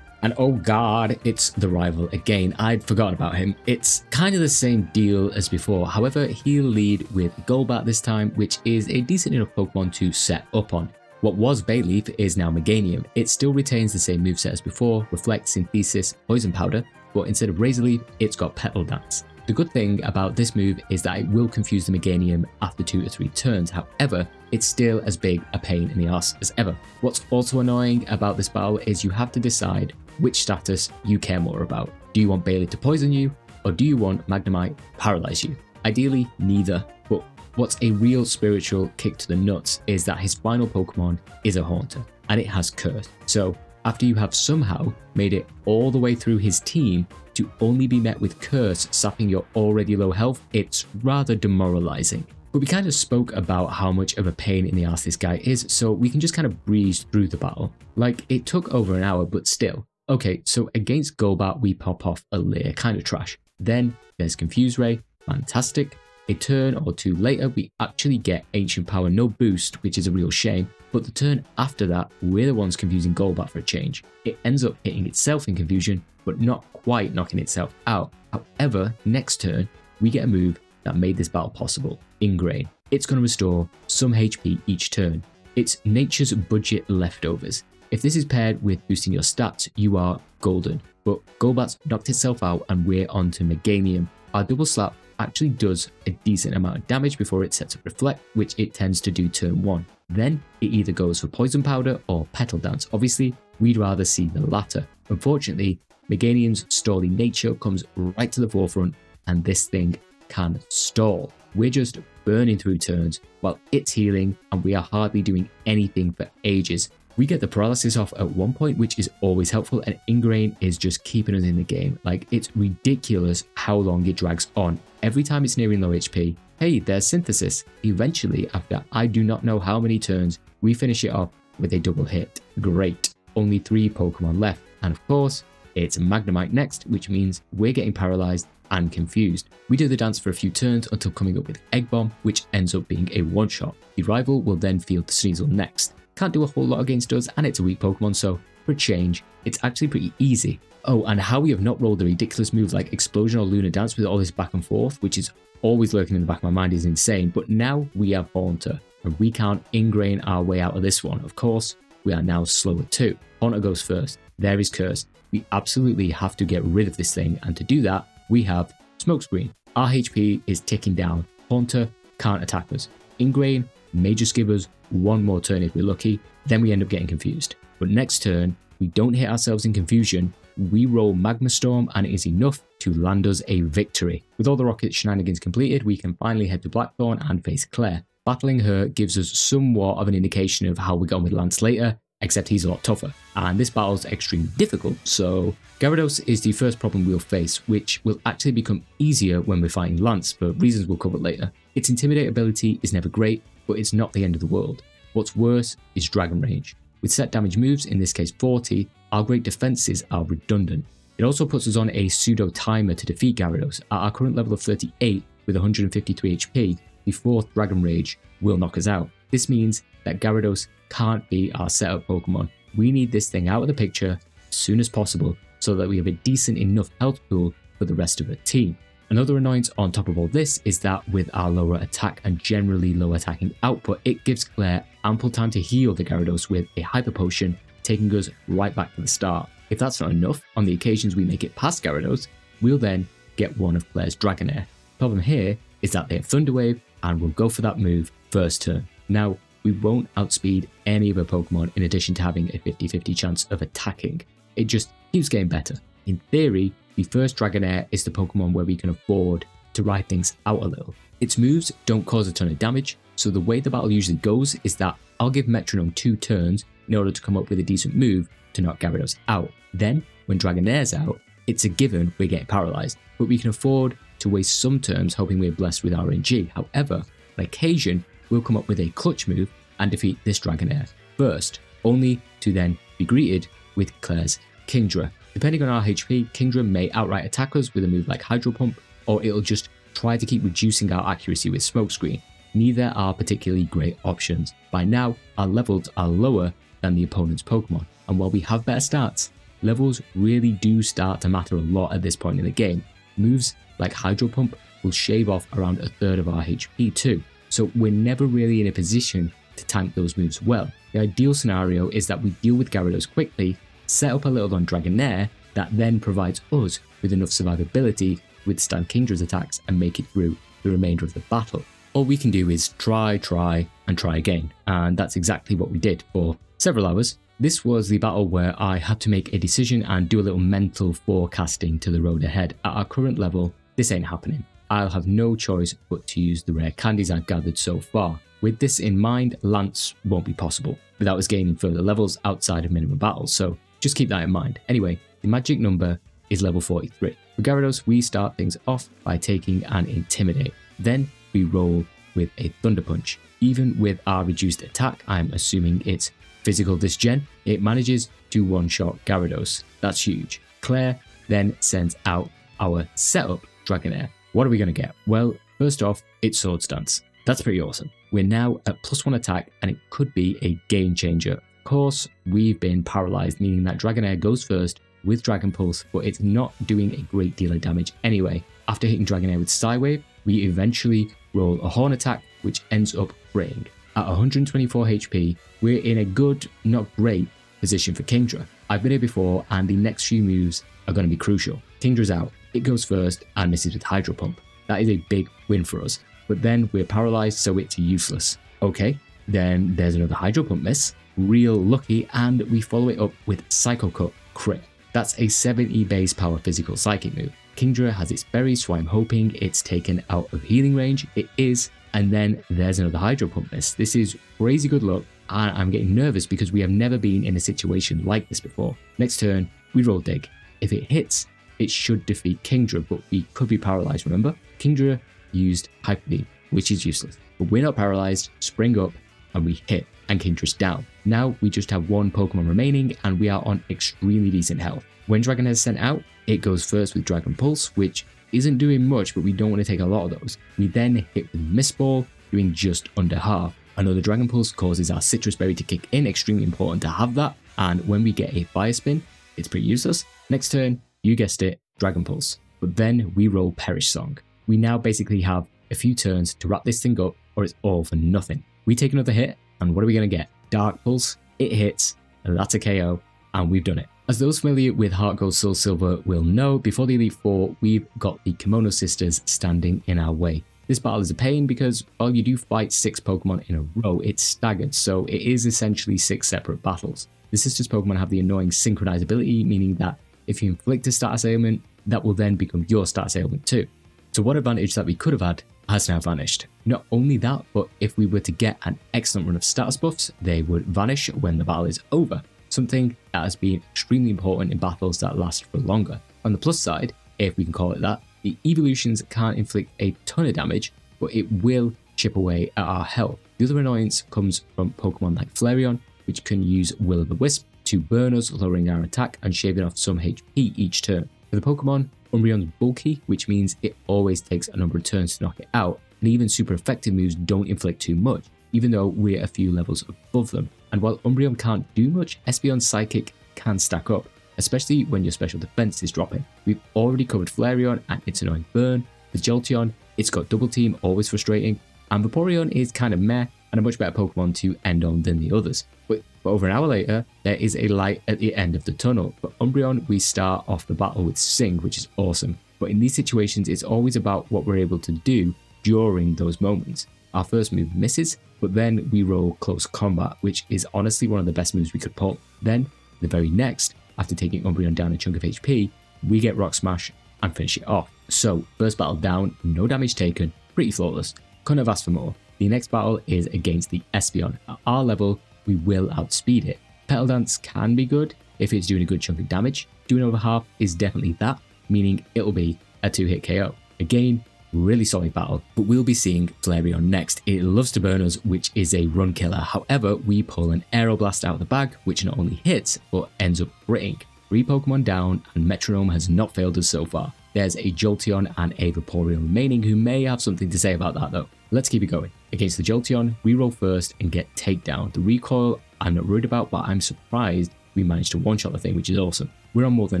And oh god, it's the rival again. I'd forgotten about him. It's kind of the same deal as before. However, he'll lead with Golbat this time, which is a decent enough Pokemon to set up on. What was Bayleaf is now Meganium. It still retains the same moveset as before, Reflect, Synthesis, Poison Powder, but instead of Razor Leaf, it's got Petal Dance. The good thing about this move is that it will confuse the Meganium after two or three turns. However, it's still as big a pain in the arse as ever. What's also annoying about this battle is you have to decide which status you care more about. Do you want Bailey to poison you, or do you want Magnemite to paralyze you? Ideally, neither, but what's a real spiritual kick to the nuts is that his final Pokemon is a Haunter, and it has Curse. So, after you have somehow made it all the way through his team to only be met with Curse sapping your already low health, it's rather demoralizing. But we kind of spoke about how much of a pain in the arse this guy is, so we can just kind of breeze through the battle. Like, it took over an hour, but still. Okay, so against Golbat, we pop off a Lair, kind of trash. Then there's Confuse Ray, fantastic. A turn or two later, we actually get Ancient Power, no boost, which is a real shame. But the turn after that, we're the ones confusing Golbat for a change. It ends up hitting itself in confusion, but not quite knocking itself out. However, next turn, we get a move that made this battle possible, Ingrain. It's going to restore some H P each turn. It's nature's budget leftovers. If this is paired with boosting your stats, you are golden. But Golbat's knocked itself out and we're on to Meganium. Our double slap actually does a decent amount of damage before it sets up Reflect, which it tends to do turn one. Then it either goes for Poison Powder or Petal Dance. Obviously, we'd rather see the latter. Unfortunately, Meganium's stalling nature comes right to the forefront and this thing can stall. We're just burning through turns while it's healing and we are hardly doing anything for ages. We get the paralysis off at one point, which is always helpful, and Ingrain is just keeping us in the game. Like, it's ridiculous how long it drags on. Every time it's nearing low H P, hey, there's Synthesis. Eventually, after I do not know how many turns, we finish it off with a double hit. Great. Only three Pokemon left. And of course, it's Magnemite next, which means we're getting paralyzed and confused. We do the dance for a few turns until coming up with Egg Bomb, which ends up being a one-shot. The rival will then field the Sneasel next. Can't do a whole lot against us, and it's a weak Pokemon, so for a change, it's actually pretty easy. Oh, and how we have not rolled a ridiculous move like Explosion or Lunar Dance with all this back and forth, which is always lurking in the back of my mind, is insane. But now we have Haunter, and we can't Ingrain our way out of this one. Of course, we are now slower too. Haunter goes first. There is Curse. We absolutely have to get rid of this thing, and to do that, we have Smokescreen. Our H P is ticking down. Haunter can't attack us. Ingrain may just give us one more turn if we're lucky, then we end up getting confused. But next turn, we don't hit ourselves in confusion, we roll Magma Storm and it is enough to land us a victory. With all the rocket shenanigans completed, we can finally head to Blackthorn and face Clair. Battling her gives us somewhat of an indication of how we're going with Lance later, except he's a lot tougher. And this battle's extremely difficult, so Gyarados is the first problem we'll face, which will actually become easier when we're fighting Lance for reasons we'll cover later. Its Intimidate ability is never great, but it's not the end of the world. What's worse is Dragon Rage. With set damage moves, in this case forty, our great defenses are redundant. It also puts us on a pseudo timer to defeat Gyarados. At our current level of thirty-eight with one hundred fifty-three H P, the fourth Dragon Rage will knock us out. This means that Gyarados can't be our setup Pokemon. We need this thing out of the picture as soon as possible so that we have a decent enough health pool for the rest of the team. Another annoyance on top of all this is that with our lower attack and generally low attacking output, it gives Clair ample time to heal the Gyarados with a Hyper Potion, taking us right back to the start. If that's not enough, on the occasions we make it past Gyarados, we'll then get one of Clair's Dragonair. Problem here is that they have Thunder Wave and we'll go for that move first turn. Now, we won't outspeed any of her Pokemon in addition to having a fifty fifty chance of attacking. It just keeps getting better. In theory, the first Dragonair is the Pokemon where we can afford to ride things out a little. Its moves don't cause a ton of damage, so the way the battle usually goes is that I'll give Metronome two turns in order to come up with a decent move to knock Gyarados out. Then, when Dragonair's out, it's a given we're getting paralyzed, but we can afford to waste some turns hoping we're blessed with R N G. However, on occasion, we'll come up with a clutch move and defeat this Dragonair first, only to then be greeted with Clair's Kingdra. Depending on our H P, Kingdra may outright attack us with a move like Hydro Pump, or it'll just try to keep reducing our accuracy with Smokescreen. Neither are particularly great options. By now, our levels are lower than the opponent's Pokemon, and while we have better stats, levels really do start to matter a lot at this point in the game. Moves like Hydro Pump will shave off around a third of our H P too, so we're never really in a position to tank those moves well. The ideal scenario is that we deal with Gyarados quickly, set up a little on Dragonair that then provides us with enough survivability to withstand Kingdra's attacks and make it through the remainder of the battle. All we can do is try, try, and try again, and that's exactly what we did for several hours. This was the battle where I had to make a decision and do a little mental forecasting to the road ahead. At our current level, this ain't happening. I'll have no choice but to use the rare candies I've gathered so far. With this in mind, Lance won't be possible without us gaining further levels outside of minimum battles, so just keep that in mind. Anyway, the magic number is level forty-three. For Gyarados, we start things off by taking an Intimidate. Then we roll with a Thunder Punch. Even with our reduced attack, I'm assuming it's physical disgen, it manages to one-shot Gyarados. That's huge. Clair then sends out our setup Dragonair. What are we going to get? Well, first off, it's Sword Stance. That's pretty awesome. We're now at plus one attack and it could be a game changer. Of course, we've been paralyzed, meaning that Dragonair goes first with Dragon Pulse, but it's not doing a great deal of damage anyway. After hitting Dragonair with Psywave, we eventually roll a Horn attack, which ends up fraying. At one hundred twenty-four H P, we're in a good, not great, position for Kingdra. I've been here before and the next few moves are going to be crucial. Kingdra's out, it goes first and misses with Hydro Pump. That is a big win for us, but then we're paralyzed so it's useless. Okay, then there's another Hydro Pump miss, real lucky, and we follow it up with Psycho Cut Crit. That's a seventy base power physical psychic move. Kingdra has its berries, so I'm hoping it's taken out of healing range. It is. And then there's another Hydro Pump miss. This is crazy good luck, and I'm getting nervous because we have never been in a situation like this before. Next turn, we roll Dig. If it hits, it should defeat Kingdra, but we could be paralyzed, remember? Kingdra used Hyper Beam, which is useless. But we're not paralyzed, spring up, and we hit, and Kingdra's down. Now we just have one Pokemon remaining, and we are on extremely decent health. When Dragonair is sent out, it goes first with Dragon Pulse, which isn't doing much, but we don't want to take a lot of those. We then hit with Mist Ball, doing just under half. Another Dragon Pulse causes our Citrus Berry to kick in, extremely important to have that, and when we get a Fire Spin, it's pretty useless. Next turn, you guessed it, Dragon Pulse. But then we roll Perish Song. We now basically have a few turns to wrap this thing up, or it's all for nothing. We take another hit, and what are we going to get? Dark Pulse, it hits, and that's a K O, and we've done it. As those familiar with HeartGold, SoulSilver will know, before the Elite four, we've got the Kimono Sisters standing in our way. This battle is a pain because while you do fight six Pokemon in a row, it's staggered, so it is essentially six separate battles. The Sisters Pokemon have the annoying Synchronize ability, meaning that if you inflict a status ailment, that will then become your status ailment too. So what advantage that we could have had has now vanished. Not only that, but if we were to get an excellent run of status buffs, they would vanish when the battle is over. Something that has been extremely important in battles that last for longer. On the plus side, if we can call it that, the evolutions can't inflict a ton of damage, but it will chip away at our health. The other annoyance comes from Pokemon like Flareon, which can use Will-O-The-Wisp to burn us, lowering our attack and shaving off some H P each turn. For the Pokemon, Umbreon's bulky, which means it always takes a number of turns to knock it out, and even super effective moves don't inflict too much, even though we're a few levels above them. And while Umbreon can't do much, Espeon's Psychic can stack up, especially when your special defense is dropping. We've already covered Flareon and its annoying burn. For Jolteon, it's got Double Team, always frustrating, and Vaporeon is kind of meh and a much better Pokemon to end on than the others. But, but over an hour later, there is a light at the end of the tunnel. For Umbreon, we start off the battle with Sing, which is awesome. But in these situations, it's always about what we're able to do during those moments. Our first move misses, but then we roll Close Combat, which is honestly one of the best moves we could pull. Then, the very next, after taking Umbreon down a chunk of H P, we get Rock Smash and finish it off. So, first battle down, no damage taken, pretty flawless. Couldn't have asked for more. The next battle is against the Espeon. At our level, we will outspeed it. Petal Dance can be good if it's doing a good chunk of damage. Doing over half is definitely that, meaning it'll be a two-hit K O. Again, really solid battle, but we'll be seeing Flareon next. It loves to burn us, which is a run killer. However, we pull an Aeroblast out of the bag, which not only hits, but ends up critting. Three Pokemon down, and Metronome has not failed us so far. There's a Jolteon and a Vaporeon remaining, who may have something to say about that though. Let's keep it going. Against the Jolteon, we roll first and get Takedown. The recoil, I'm not worried about, but I'm surprised we managed to one-shot the thing, which is awesome. We're on more than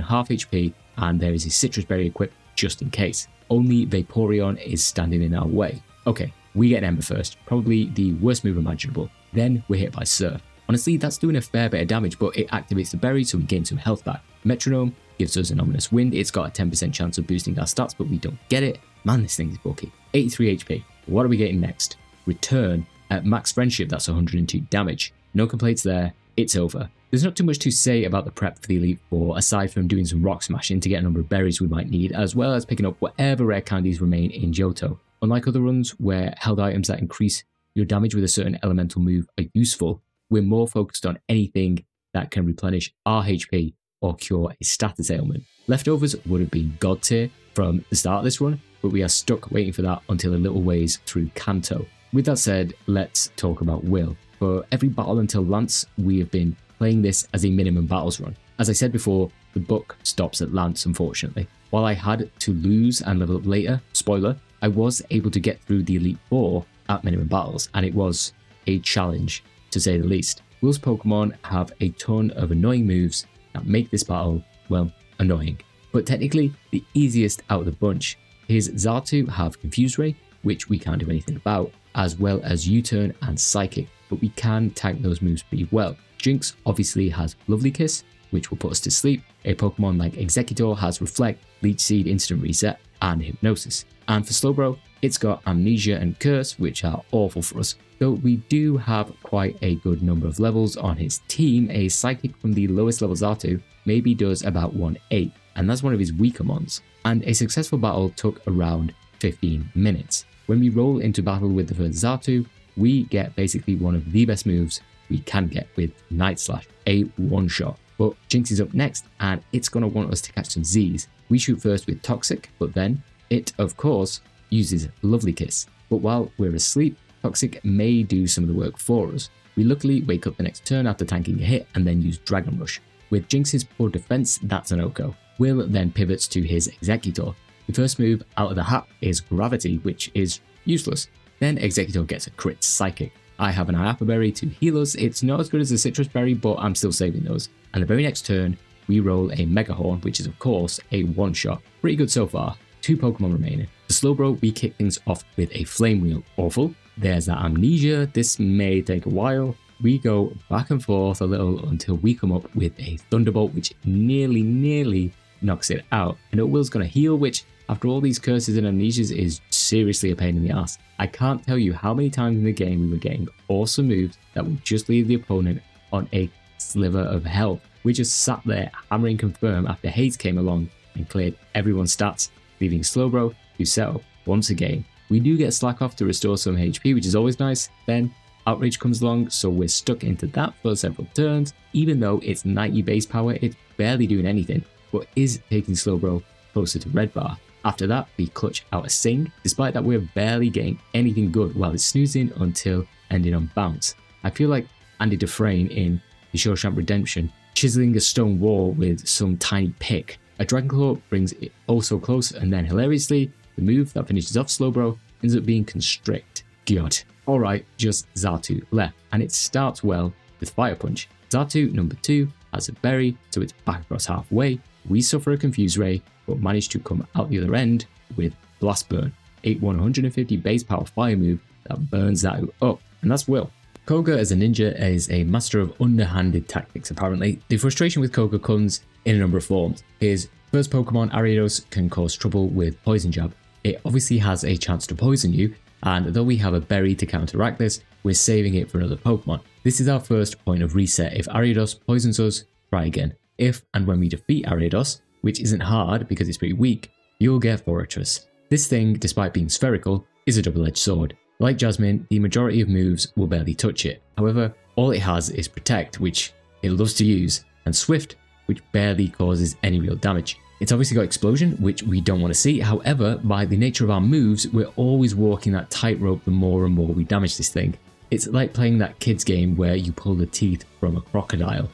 half H P, and there is a Citrus Berry equipped just in case. Only Vaporeon is standing in our way. Okay, we get an Ember first, probably the worst move imaginable. Then we're hit by Surf. Honestly, that's doing a fair bit of damage, but it activates the berry, so we gain some health back. Metronome gives us an Ominous Wind. It's got a ten percent chance of boosting our stats, but we don't get it. Man, this thing is bulky. eighty-three H P. What are we getting next? Return at max friendship. That's one hundred two damage. No complaints there. It's over. There's not too much to say about the prep for the Elite four, aside from doing some rock smashing to get a number of berries we might need, as well as picking up whatever rare candies remain in Johto. Unlike other runs where held items that increase your damage with a certain elemental move are useful, we're more focused on anything that can replenish our H P or cure a status ailment. Leftovers would have been God tier from the start of this run, but we are stuck waiting for that until a little ways through Kanto. With that said, let's talk about Will. For every battle until Lance, we have been playing this as a minimum battles run. As I said before, the book stops at Lance, unfortunately. While I had to lose and level up later, spoiler, I was able to get through the Elite four at minimum battles, and it was a challenge, to say the least. Will's Pokemon have a ton of annoying moves that make this battle, well, annoying. But technically, the easiest out of the bunch. His Zartu have Confuse Ray, which we can't do anything about, as well as U-Turn and Psychic, but we can tank those moves pretty well. Jinx obviously has Lovely Kiss, which will put us to sleep. A Pokemon like Execctor has Reflect, Leech Seed, Instant Reset, and Hypnosis. And for Slowbro, it's got Amnesia and Curse, which are awful for us. Though we do have quite a good number of levels on his team, a Psychic from the lowest level Zartu maybe does about one eighth, and that's one of his weaker mons. And a successful battle took around fifteen minutes. When we roll into battle with the first Zartu, we get basically one of the best moves we can get with Night Slash, a one-shot. But Jinx is up next, and it's going to want us to catch some Z's. We shoot first with Toxic, but then it, of course, uses Lovely Kiss. But while we're asleep, Toxic may do some of the work for us. We luckily wake up the next turn after tanking a hit and then use Dragon Rush. With Jinx's poor defense, that's a no-go. Will then pivots to his Execctor. The first move out of the hat is Gravity, which is useless. Then Execctor gets a crit Psychic. I have an Iapa Berry to heal us. It's not as good as the Citrus Berry, but I'm still saving those. And the very next turn, we roll a Mega Horn, which is of course a one-shot. Pretty good so far. Two Pokemon remaining. For Slowbro, we kick things off with a Flame Wheel. Awful. There's that Amnesia. This may take a while. We go back and forth a little until we come up with a Thunderbolt, which nearly, nearly knocks it out. I know Will's going to heal, which after all these curses and amnesias is seriously a pain in the ass. I can't tell you how many times in the game we were getting awesome moves that would just leave the opponent on a sliver of health. We just sat there hammering confirm after Haze came along and cleared everyone's stats, leaving Slowbro to settle once again. We do get slack off to restore some H P, which is always nice. Then Outrage comes along, so we're stuck into that for several turns. Even though it's ninety base power, it's barely doing anything, but is taking Slowbro closer to red bar. After that, we clutch out a Sing. Despite that, we're barely getting anything good while it's snoozing until ending on Bounce. I feel like Andy Dufresne in The Shawshank Redemption, chiseling a stone wall with some tiny pick. A Dragon Claw brings it also close, and then hilariously, the move that finishes off Slowbro ends up being Constrict. God. Alright, just Zartu left, and it starts well with Fire Punch. Zartu number two has a berry, so it's back across halfway. We suffer a Confuse Ray, but manage to come out the other end with Blast Burn, a one hundred fifty base power fire move that burns that up, and that's Will. Koga as a ninja is a master of underhanded tactics apparently. The frustration with Koga comes in a number of forms. His first Pokemon, Ariados, can cause trouble with Poison Jab. It obviously has a chance to poison you, and though we have a berry to counteract this, we're saving it for another Pokemon. This is our first point of reset. If Ariados poisons us, try again. If and when we defeat Ariados, which isn't hard because it's pretty weak, you'll get Fortress. This thing, despite being spherical, is a double-edged sword. Like Jasmine, the majority of moves will barely touch it. However, all it has is Protect, which it loves to use, and Swift, which barely causes any real damage. It's obviously got Explosion, which we don't want to see. However, by the nature of our moves, we're always walking that tightrope the more and more we damage this thing. It's like playing that kids game where you pull the teeth from a crocodile.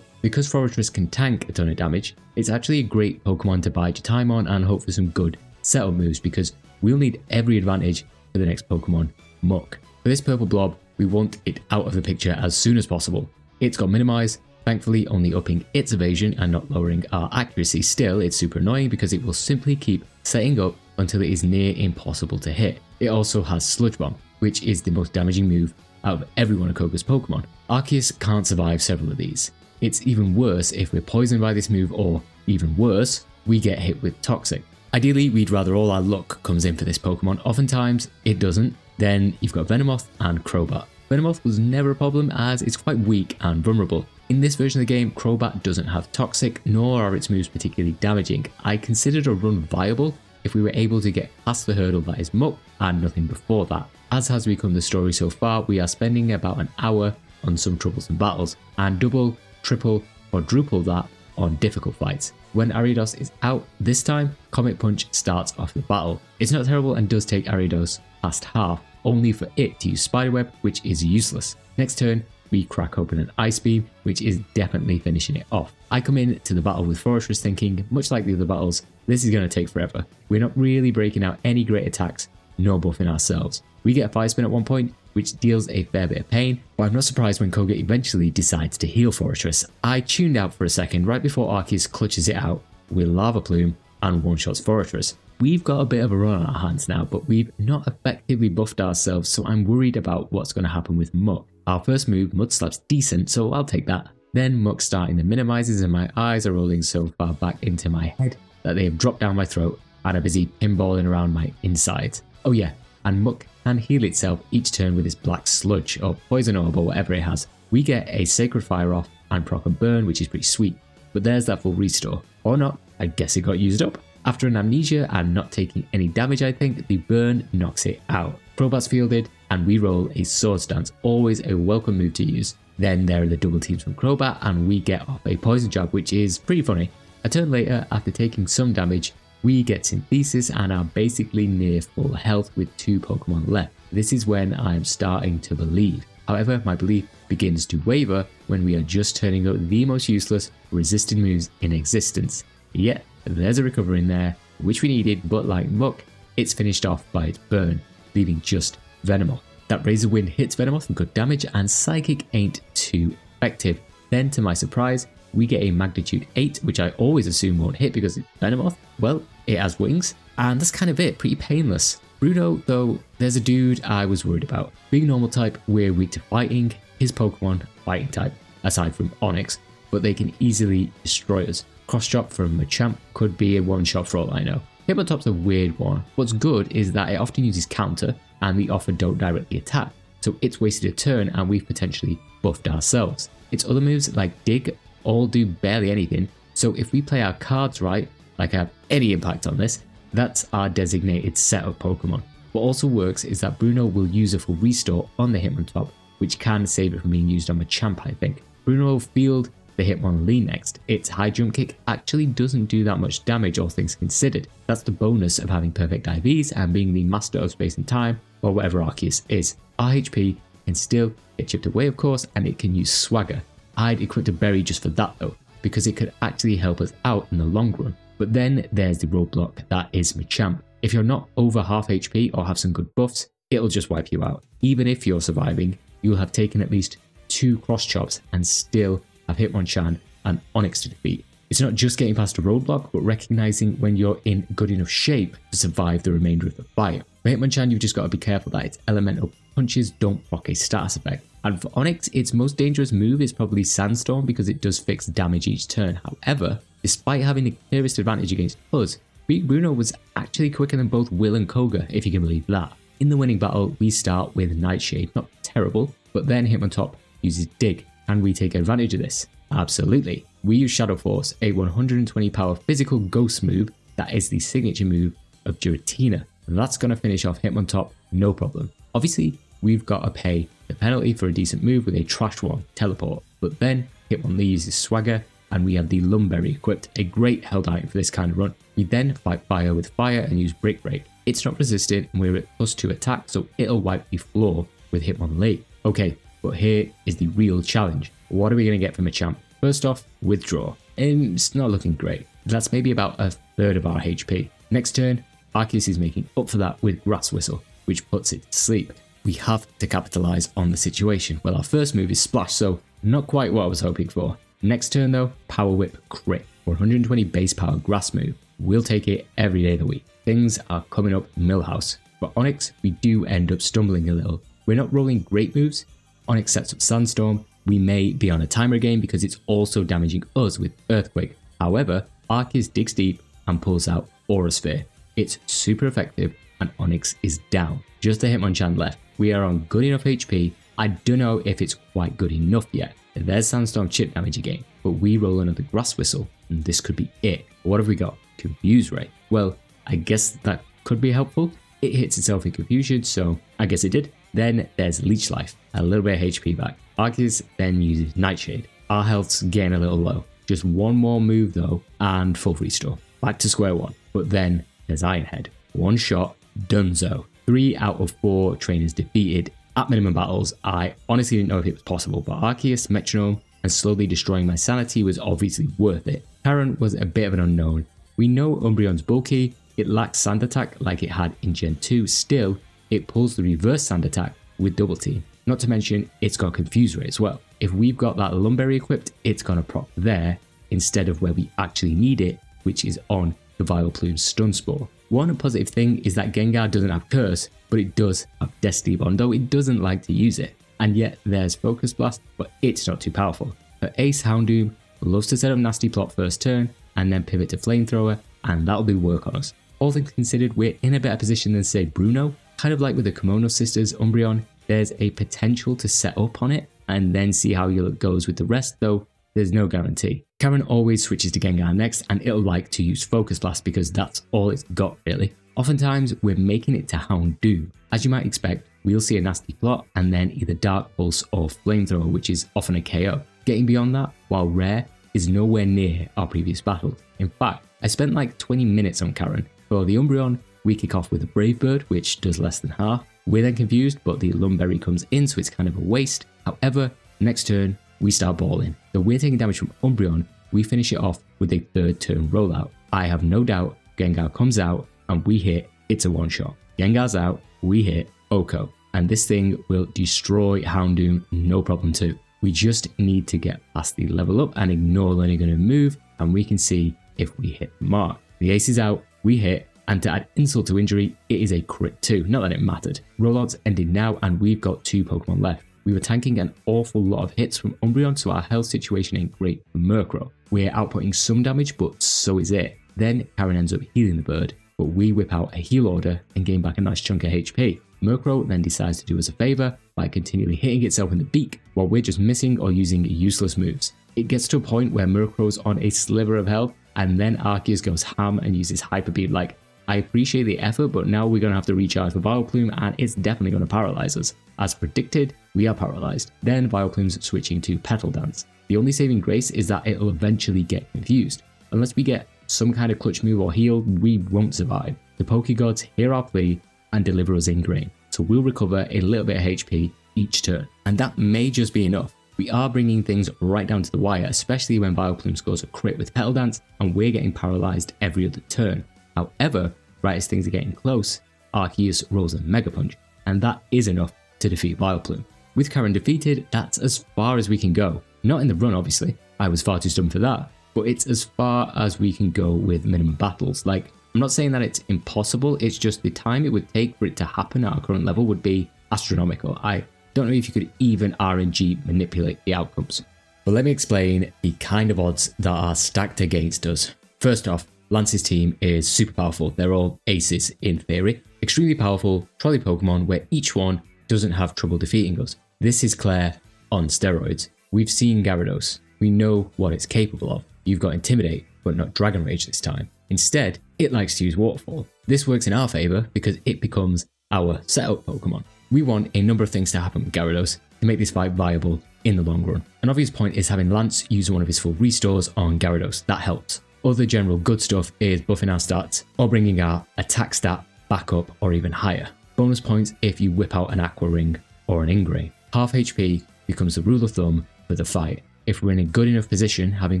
Because Fortress can tank a ton of damage, it's actually a great Pokemon to bide your time on and hope for some good setup moves, because we'll need every advantage for the next Pokemon Muck. For this purple blob, we want it out of the picture as soon as possible. It's got Minimize, thankfully only upping its evasion and not lowering our accuracy. Still, it's super annoying because it will simply keep setting up until it is near impossible to hit. It also has Sludge Bomb, which is the most damaging move out of every one of Koga's Pokemon. Arceus can't survive several of these. It's even worse if we're poisoned by this move, or even worse, we get hit with Toxic. Ideally, we'd rather all our luck comes in for this Pokemon. Oftentimes, it doesn't. Then you've got Venomoth and Crobat. Venomoth was never a problem as it's quite weak and vulnerable. In this version of the game, Crobat doesn't have Toxic, nor are its moves particularly damaging. I considered a run viable if we were able to get past the hurdle that is Muck and nothing before that. As has become the story so far, we are spending about an hour on some troublesome battles, and double, triple, quadruple that on difficult fights. When Ariados is out this time, Comet Punch starts off the battle. It's not terrible and does take Ariados past half, only for it to use Spiderweb, which is useless. Next turn, we crack open an Ice Beam, which is definitely finishing it off. I come in to the battle with Fortress thinking, much like the other battles, this is going to take forever. We're not really breaking out any great attacks, nor buffing ourselves. We get a Fire Spin at one point, which deals a fair bit of pain, but I'm not surprised when Koga eventually decides to heal Fortress. I tuned out for a second right before Arceus clutches it out with Lava Plume and one-shots Fortress. We've got a bit of a run on our hands now, but we've not effectively buffed ourselves, so I'm worried about what's going to happen with Muk. Our first move, Mud Slap's decent, so I'll take that. Then Muk starting the minimizes and my eyes are rolling so far back into my head that they have dropped down my throat and are busy pinballing around my insides. Oh yeah, and Muk can heal itself each turn with its black sludge or poison orb or whatever it has. We get a Sacred Fire off and proper burn, which is pretty sweet, but there's that full restore. Or not, I guess it got used up. After an amnesia and not taking any damage, I think, the burn knocks it out. Crobat's fielded and we roll a Sword Stance, always a welcome move to use. Then there are the double teams from Crobat and we get off a Poison Jab, which is pretty funny. A turn later, after taking some damage, we get Synthesis and are basically near full health with two Pokemon left. This is when I am starting to believe. However, my belief begins to waver when we are just turning up the most useless resistant moves in existence. Yet, there's a recovery in there, which we needed, but like Muk, it's finished off by its burn, leaving just Venomoth. That Razor Wind hits Venomoth for good damage and Psychic ain't too effective. Then to my surprise, we get a Magnitude eight, which I always assume won't hit because it's Venomoth. Well, it has wings, and that's kind of it, pretty painless. Bruno, though, there's a dude I was worried about. Being normal type, we're weak to fighting, his Pokemon fighting type, aside from Onix, but they can easily destroy us. Cross Chop from Machamp could be a one shot for all I know. Hippotop's a weird one. What's good is that it often uses counter and the offer don't directly attack, so it's wasted a turn and we've potentially buffed ourselves. Its other moves like Dig all do barely anything, so if we play our cards right, like I have any impact on this, that's our designated set of Pokemon. What also works is that Bruno will use it for restore on the Hitmontop, which can save it from being used on Machamp I think. Bruno will field the Hitmonlee next. Its high jump kick actually doesn't do that much damage all things considered. That's the bonus of having perfect I Vs and being the master of space and time or whatever Arceus is. Our H P can still get chipped away of course and it can use Swagger. I'd equip a berry just for that though because it could actually help us out in the long run. But then there's the roadblock that is Machamp. If you're not over half H P or have some good buffs, it'll just wipe you out. Even if you're surviving, you'll have taken at least two Cross Chops and still have Hitmonchan and Onix to defeat. It's not just getting past a roadblock, but recognizing when you're in good enough shape to survive the remainder of the fight. For Hitmonchan, you've just got to be careful that its elemental punches don't block a status effect. And for Onix, its most dangerous move is probably Sandstorm because it does fix damage each turn. However, despite having the clearest advantage against us, Big Bruno was actually quicker than both Will and Koga, if you can believe that. In the winning battle, we start with Nightshade. Not terrible, but then Hitmontop uses Dig. Can we take advantage of this? Absolutely. We use Shadow Force, a one hundred twenty power physical ghost move that is the signature move of Giratina. And that's going to finish off Hitmontop, no problem. Obviously, we've got to pay the penalty for a decent move with a trash one, Teleport. But then Hitmonlee uses Swagger and we have the Lumberry equipped, a great held item for this kind of run. We then fight fire with fire and use Brick Break. It's not resistant and we're at plus two attack, so it'll wipe the floor with Hitmonlee. Okay. But here is the real challenge. What are we going to get from Machamp? First off, Withdraw. Um, it's not looking great. That's maybe about a third of our H P. Next turn, Arceus is making up for that with Grass Whistle, which puts it to sleep. We have to capitalize on the situation. Well, our first move is Splash, so not quite what I was hoping for. Next turn though, Power Whip Crit. one hundred twenty base power grass move. We'll take it every day of the week. Things are coming up Millhouse. For Onix, we do end up stumbling a little. We're not rolling great moves. Onix sets up Sandstorm, we may be on a timer game because it's also damaging us with Earthquake. However, Arceus digs deep and pulls out Aura Sphere. It's super effective and Onix is down. Just a Hitmonchan left. We are on good enough H P. I don't know if it's quite good enough yet. There's Sandstorm chip damage again, but we roll another Grass Whistle and this could be it. What have we got? Confuse Ray. Well, I guess that could be helpful. It hits itself in confusion, so I guess it did. Then there's Leech Life, a little bit of H P back. Arceus then uses Nightshade. Our health's getting a little low. Just one more move though, and full restore. Back to square one. But then there's Iron Head. One shot, dunzo. three out of four trainers defeated at minimum battles. I honestly didn't know if it was possible, but Arceus, Metronome, and slowly destroying my sanity was obviously worth it. Karen was a bit of an unknown. We know Umbreon's bulky, it lacks sand attack like it had in gen two, still, it pulls the reverse sand attack with double team. Not to mention, it's got confuse ray as well. If we've got that Lumberry equipped, it's gonna proc there instead of where we actually need it, which is on the Vileplume's Stun Spore. One positive thing is that Gengar doesn't have Curse, but it does have Destiny Bond, though it doesn't like to use it. And yet there's Focus Blast, but it's not too powerful. Her ace Houndoom loves to set up nasty plot first turn and then pivot to Flamethrower, and that'll do work on us. All things considered, we're in a better position than say Bruno. Kind of like with the Kimono Sisters Umbreon, there's a potential to set up on it and then see how it goes with the rest, though there's no guarantee. Karen always switches to Gengar next, and it'll like to use Focus Blast because that's all it's got really. Oftentimes we're making it to Houndoom. As you might expect, we'll see a nasty plot and then either Dark Pulse or Flamethrower, which is often a K O. Getting beyond that, while rare, is nowhere near our previous battle. In fact, I spent like twenty minutes on Karen. For the Umbreon, we kick off with a Brave Bird, which does less than half. We're then confused, but the Lumberry comes in, so it's kind of a waste. However, next turn, we start balling. Though we're taking damage from Umbreon, we finish it off with a third turn rollout. I have no doubt Gengar comes out, and we hit, it's a one shot. Gengar's out, we hit Oko, and this thing will destroy Houndoom, no problem too. We just need to get past the level up and ignore learning gonna move, and we can see if we hit the mark. The ace is out, we hit, and to add insult to injury, it is a crit too, not that it mattered. Rollouts ended now, and we've got two Pokemon left. We were tanking an awful lot of hits from Umbreon, so our health situation ain't great for Murkrow. We're outputting some damage, but so is it. Then Karen ends up healing the bird, but we whip out a heal order and gain back a nice chunk of H P. Murkrow then decides to do us a favour by continually hitting itself in the beak while we're just missing or using useless moves. It gets to a point where Murkrow's on a sliver of health, and then Arceus goes ham and uses Hyper Beam. Like, I appreciate the effort, but now we're going to have to recharge for Vileplume, and it's definitely going to paralyze us. As predicted, we are paralyzed. Then Vileplume's switching to Petal Dance. The only saving grace is that it'll eventually get confused. Unless we get some kind of clutch move or heal, we won't survive. The Pokegods hear our plea and deliver us in grain, so we'll recover a little bit of H P each turn, and that may just be enough. We are bringing things right down to the wire, especially when Vileplume scores a crit with Petal Dance, and we're getting paralyzed every other turn. However, right as things are getting close, Arceus rolls a Mega Punch, and that is enough to defeat Vileplume. With Karen defeated, that's as far as we can go. Not in the run, obviously. I was far too stunned for that, but it's as far as we can go with minimum battles. Like, I'm not saying that it's impossible, it's just the time it would take for it to happen at our current level would be astronomical. I don't know if you could even R N G manipulate the outcomes. But let me explain the kind of odds that are stacked against us. First off, Lance's team is super powerful. They're all aces in theory. Extremely powerful trolley Pokemon where each one doesn't have trouble defeating us. This is Clair on steroids. We've seen Gyarados. We know what it's capable of. You've got Intimidate, but not Dragon Rage this time. Instead, it likes to use Waterfall. This works in our favour because it becomes our setup Pokemon. We want a number of things to happen with Gyarados to make this fight viable in the long run. An obvious point is having Lance use one of his full restores on Gyarados. That helps. Other general good stuff is buffing our stats or bringing our attack stat back up or even higher. Bonus points if you whip out an Aqua Ring or an Ingrain. Half H P becomes the rule of thumb for the fight. If we're in a good enough position, having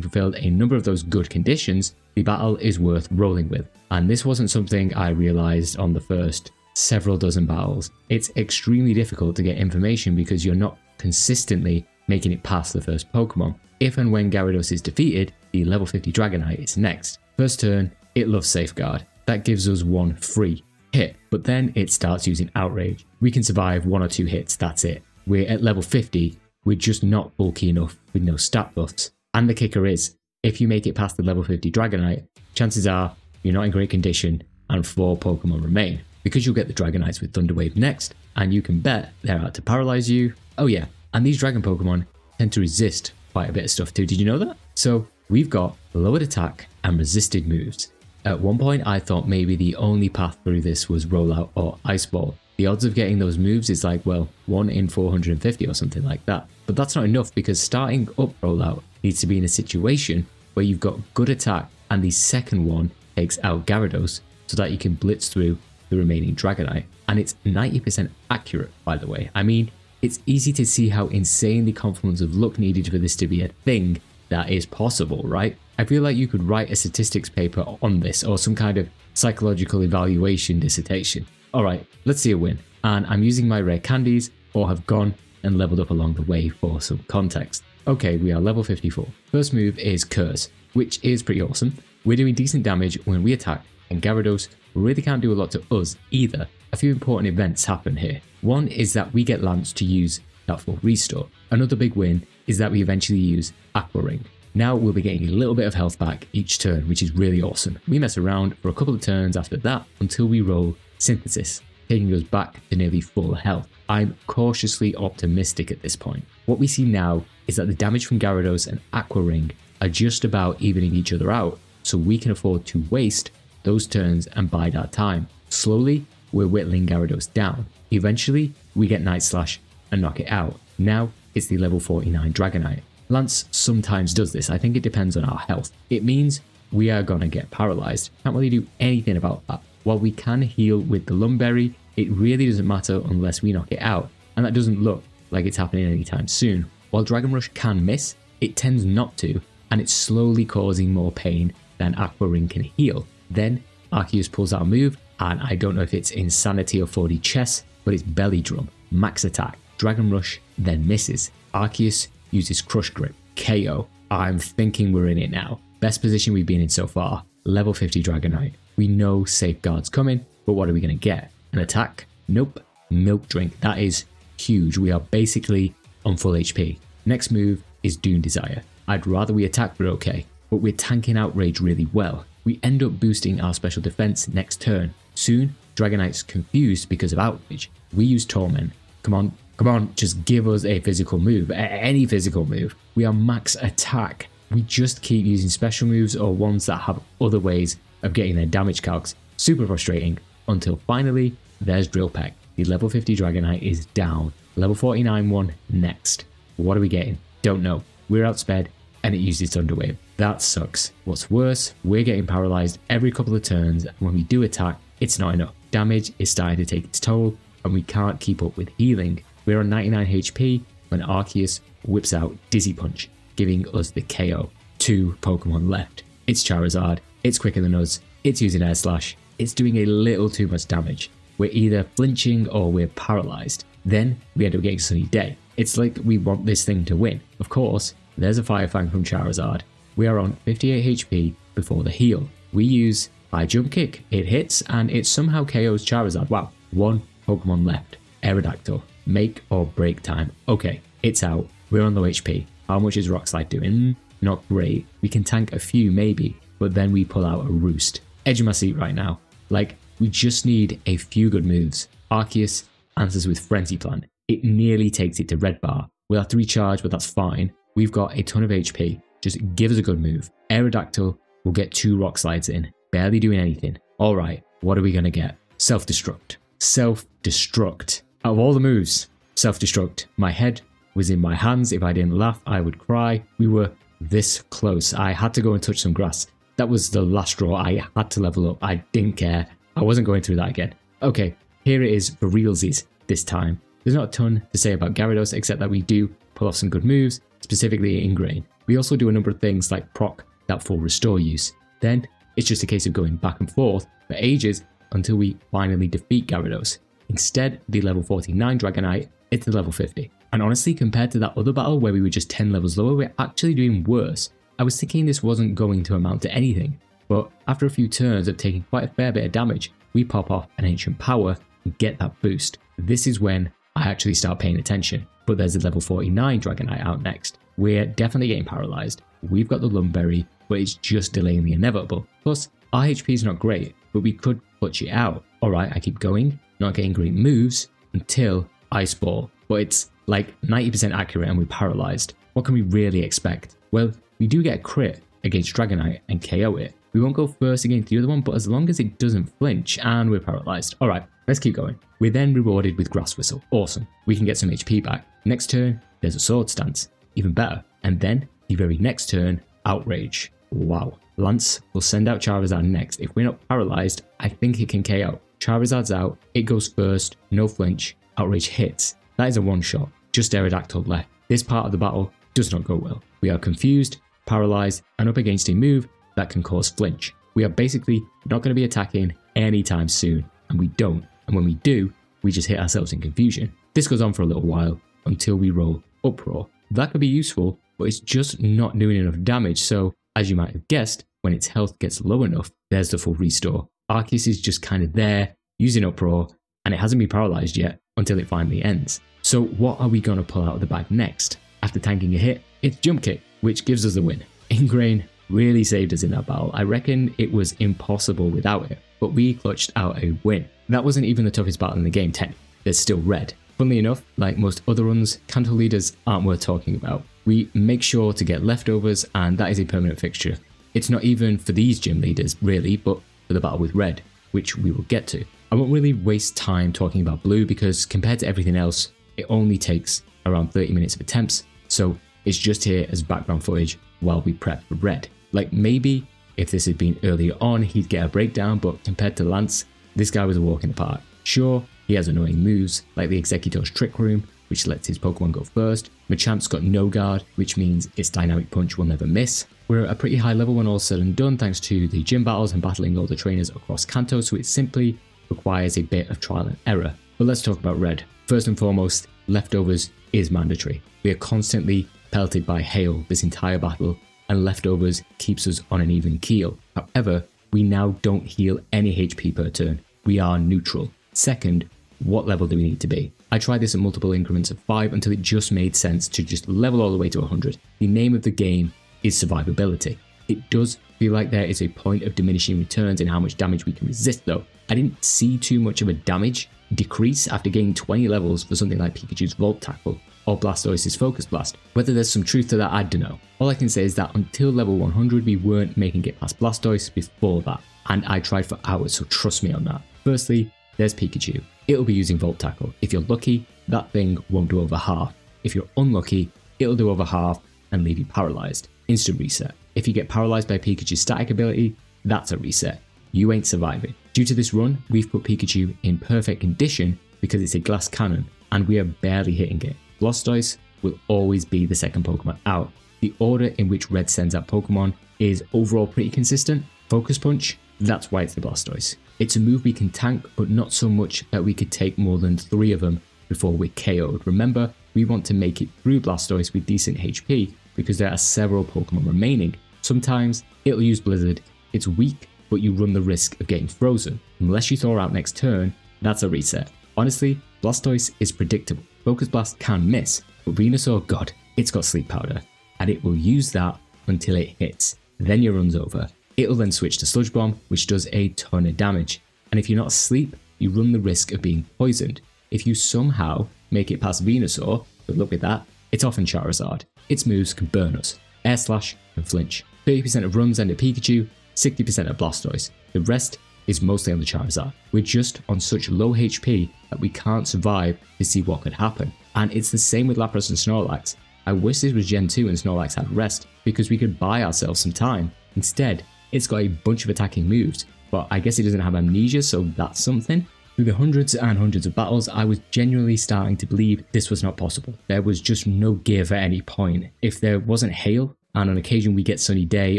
fulfilled a number of those good conditions, the battle is worth rolling with. And this wasn't something I realised on the first several dozen battles. It's extremely difficult to get information because you're not consistently making it past the first Pokemon. If and when Gyarados is defeated, the level fifty Dragonite is next. First turn, it loves Safeguard. That gives us one free hit, but then it starts using Outrage. We can survive one or two hits, that's it. We're at level fifty, we're just not bulky enough with no stat buffs. And the kicker is, if you make it past the level fifty Dragonite, chances are you're not in great condition and four Pokemon remain, because you'll get the Dragonites with Thunder Wave next, and you can bet they're out to paralyze you. Oh yeah, and these Dragon Pokemon tend to resist quite a bit of stuff too, did you know that? So we've got lowered attack and resisted moves. At one point I thought maybe the only path through this was Rollout or Ice Ball. The odds of getting those moves is like, well, one in four hundred fifty or something like that. But that's not enough because starting up Rollout needs to be in a situation where you've got good attack and the second one takes out Gyarados so that you can blitz through the remaining Dragonite. and it's ninety percent accurate, by the way. I mean, it's easy to see how insane the confluence of luck needed for this to be a thing that is possible, right? I feel like you could write a statistics paper on this, or some kind of psychological evaluation dissertation. Alright, let's see a win, and I'm using my rare candies, or have gone and leveled up along the way for some context. Okay, we are level fifty-four. First move is Curse, which is pretty awesome. We're doing decent damage when we attack, and Gyarados really can't do a lot to us either. A few important events happen here. One is that we get Lance to use that for restore. Another big win is that we eventually use Aqua Ring. Now we'll be getting a little bit of health back each turn, which is really awesome. We mess around for a couple of turns after that until we roll Synthesis, taking us back to nearly full health. I'm cautiously optimistic at this point. What we see now is that the damage from Gyarados and Aqua Ring are just about evening each other out, so we can afford to waste those turns and bide our time. Slowly, we're whittling Gyarados down. Eventually, we get Night Slash and knock it out. Now, it's the level forty-nine Dragonite. Lance sometimes does this. I think it depends on our health. It means we are gonna get paralyzed. Can't really do anything about that. While we can heal with the Lumberry, it really doesn't matter unless we knock it out, and that doesn't look like it's happening anytime soon. While Dragon Rush can miss, it tends not to, and it's slowly causing more pain than Aqua Ring can heal. Then Arceus pulls out a move, and I don't know if it's Insanity or four D Chess, but it's Belly Drum, max attack. Dragon Rush then misses. Arceus uses Crush Grip, K O. I'm thinking we're in it now. Best position we've been in so far, level fifty Dragonite. We know Safeguard's coming, but what are we gonna get? An attack? Nope. Milk Drink. That is huge. We are basically on full H P. Next move is Dune Desire. I'd rather we attack, but okay. But we're tanking out Rage really well. We end up boosting our special defense next turn. Soon, Dragonite's confused because of Outrage. We use Torment. Come on, come on, just give us a physical move. A any physical move. We are max attack. We just keep using special moves or ones that have other ways of getting their damage calcs. Super frustrating. Until finally, there's Drill Peck. The level fifty Dragonite is down. Level forty-nine one next. What are we getting? Don't know. We're outsped, and it uses Thunder Wave. That sucks. What's worse, we're getting paralyzed every couple of turns, and when we do attack, it's not enough. Damage is starting to take its toll, and we can't keep up with healing. We're on ninety-nine H P when Arceus whips out Dizzy Punch, giving us the K O. Two Pokemon left. It's Charizard. It's quicker than us. It's using Air Slash. It's doing a little too much damage. We're either flinching or we're paralyzed. Then we end up getting Sunny Day. It's like we want this thing to win. Of course, there's a Fire Fang from Charizard. We are on fifty-eight H P before the heal. We use High Jump Kick. It hits and it somehow K Os Charizard. Wow. One Pokemon left. Aerodactyl. Make or break time. Okay, it's out. We're on low H P. How much is Rock Slide doing? Not great. We can tank a few maybe, but then we pull out a Roost. Edge of my seat right now. Like, we just need a few good moves. Arceus answers with Frenzy Plant. It nearly takes it to red bar. We'll have to recharge, but that's fine. We've got a ton of H P. Just give us a good move. Aerodactyl will get two Rock Slides in. Barely doing anything. All right, what are we going to get? Self-destruct. Self-destruct. Out of all the moves, self-destruct. My head was in my hands. If I didn't laugh, I would cry. We were this close. I had to go and touch some grass. That was the last straw. I had to level up. I didn't care. I wasn't going through that again. Okay, here it is for realsies this time. There's not a ton to say about Gyarados, except that we do pull off some good moves, specifically Ingrain. We also do a number of things like proc that for restore use. Then it's just a case of going back and forth for ages until we finally defeat Gyarados. Instead, the level forty-nine Dragonite, it's the level fifty. And honestly, compared to that other battle where we were just ten levels lower, we're actually doing worse. I was thinking this wasn't going to amount to anything, but after a few turns of taking quite a fair bit of damage, we pop off an Ancient Power and get that boost. This is when I actually start paying attention, but there's a level forty-nine Dragonite out next. We're definitely getting paralyzed. We've got the Lumberry, but it's just delaying the inevitable. Plus, our H P is not great, but we could clutch it out. Alright, I keep going, not getting great moves until Ice Ball, but it's like ninety percent accurate and we're paralyzed. What can we really expect? Well, we do get a crit against Dragonite and K O it. We won't go first against the other one, but as long as it doesn't flinch, and we're paralyzed. Alright, let's keep going. We're then rewarded with Grass Whistle. Awesome. We can get some H P back. Next turn, there's a Sword Stance. Even better. And then, the very next turn, Outrage. Wow. Lance will send out Charizard next. If we're not paralyzed, I think it can K O. Charizard's out, it goes first, no flinch, Outrage hits. That is a one shot, just Aerodactyl left. This part of the battle does not go well. We are confused, paralysed, and up against a move that can cause flinch. We are basically not going to be attacking anytime soon, and we don't, and when we do, we just hit ourselves in confusion. This goes on for a little while, until we roll Uproar. That could be useful, but it's just not doing enough damage, so, as you might have guessed, when its health gets low enough, there's the full restore. Arceus is just kind of there, using Uproar, and it hasn't been paralysed yet, until it finally ends. So what are we going to pull out of the bag next? After tanking a hit, it's Jump Kick, which gives us the win. Ingrain really saved us in that battle. I reckon it was impossible without it, but we clutched out a win. That wasn't even the toughest battle in the game, ten. There's still Red. Funnily enough, like most other runs, Kanto leaders aren't worth talking about. We make sure to get leftovers, and that is a permanent fixture. It's not even for these gym leaders, really, but for the battle with Red, which we will get to. I won't really waste time talking about Blue because compared to everything else, it only takes around thirty minutes of attempts, so it's just here as background footage while we prep for Red. Like maybe if this had been earlier on, he'd get a breakdown, but compared to Lance, this guy was a walk in the park. Sure, he has annoying moves like the Executor's Trick Room, which lets his Pokemon go first. Machamp's got no guard, which means its dynamic punch will never miss. We're at a pretty high level when all said and done thanks to the gym battles and battling all the trainers across Kanto, so it's simply requires a bit of trial and error. But let's talk about Red. First and foremost, leftovers is mandatory. We are constantly pelted by hail this entire battle, and leftovers keeps us on an even keel. However, we now don't heal any H P per turn. We are neutral. Second, what level do we need to be? I tried this at multiple increments of five until it just made sense to just level all the way to one hundred. The name of the game is survivability. It does feel like there is a point of diminishing returns in how much damage we can resist though. I didn't see too much of a damage decrease after gaining twenty levels for something like Pikachu's Volt Tackle or Blastoise's Focus Blast. Whether there's some truth to that, I don't know. All I can say is that until level one hundred, we weren't making it past Blastoise before that, and I tried for hours, so trust me on that. Firstly, there's Pikachu. It'll be using Volt Tackle. If you're lucky, that thing won't do over half. If you're unlucky, it'll do over half and leave you paralysed. Instant reset. If you get paralysed by Pikachu's static ability, that's a reset. You ain't surviving. Due to this run, we've put Pikachu in perfect condition because it's a glass cannon and we are barely hitting it. Blastoise will always be the second Pokemon out. The order in which Red sends out Pokemon is overall pretty consistent. Focus Punch, that's why it's the Blastoise. It's a move we can tank, but not so much that we could take more than three of them before we're K O'd. Remember, we want to make it through Blastoise with decent H P because there are several Pokemon remaining. Sometimes it'll use Blizzard, it's weak, but you run the risk of getting frozen. Unless you thaw out next turn, that's a reset. Honestly, Blastoise is predictable. Focus Blast can miss, but Venusaur, god, it's got Sleep Powder, and it will use that until it hits. Then your run's over. It'll then switch to Sludge Bomb, which does a ton of damage, and if you're not asleep, you run the risk of being poisoned. If you somehow make it past Venusaur, good luck with that, it's off in Charizard. Its moves can burn us. Air Slash and flinch. thirty percent of runs end at Pikachu, sixty percent of Blastoise. The rest is mostly on the Charizard. We're just on such low H P that we can't survive to see what could happen. And it's the same with Lapras and Snorlax. I wish this was Gen two and Snorlax had rest because we could buy ourselves some time. Instead, it's got a bunch of attacking moves, but I guess it doesn't have amnesia, so that's something. Through the hundreds and hundreds of battles, I was genuinely starting to believe this was not possible. There was just no give at any point. If there wasn't hail, and on occasion we get Sunny Day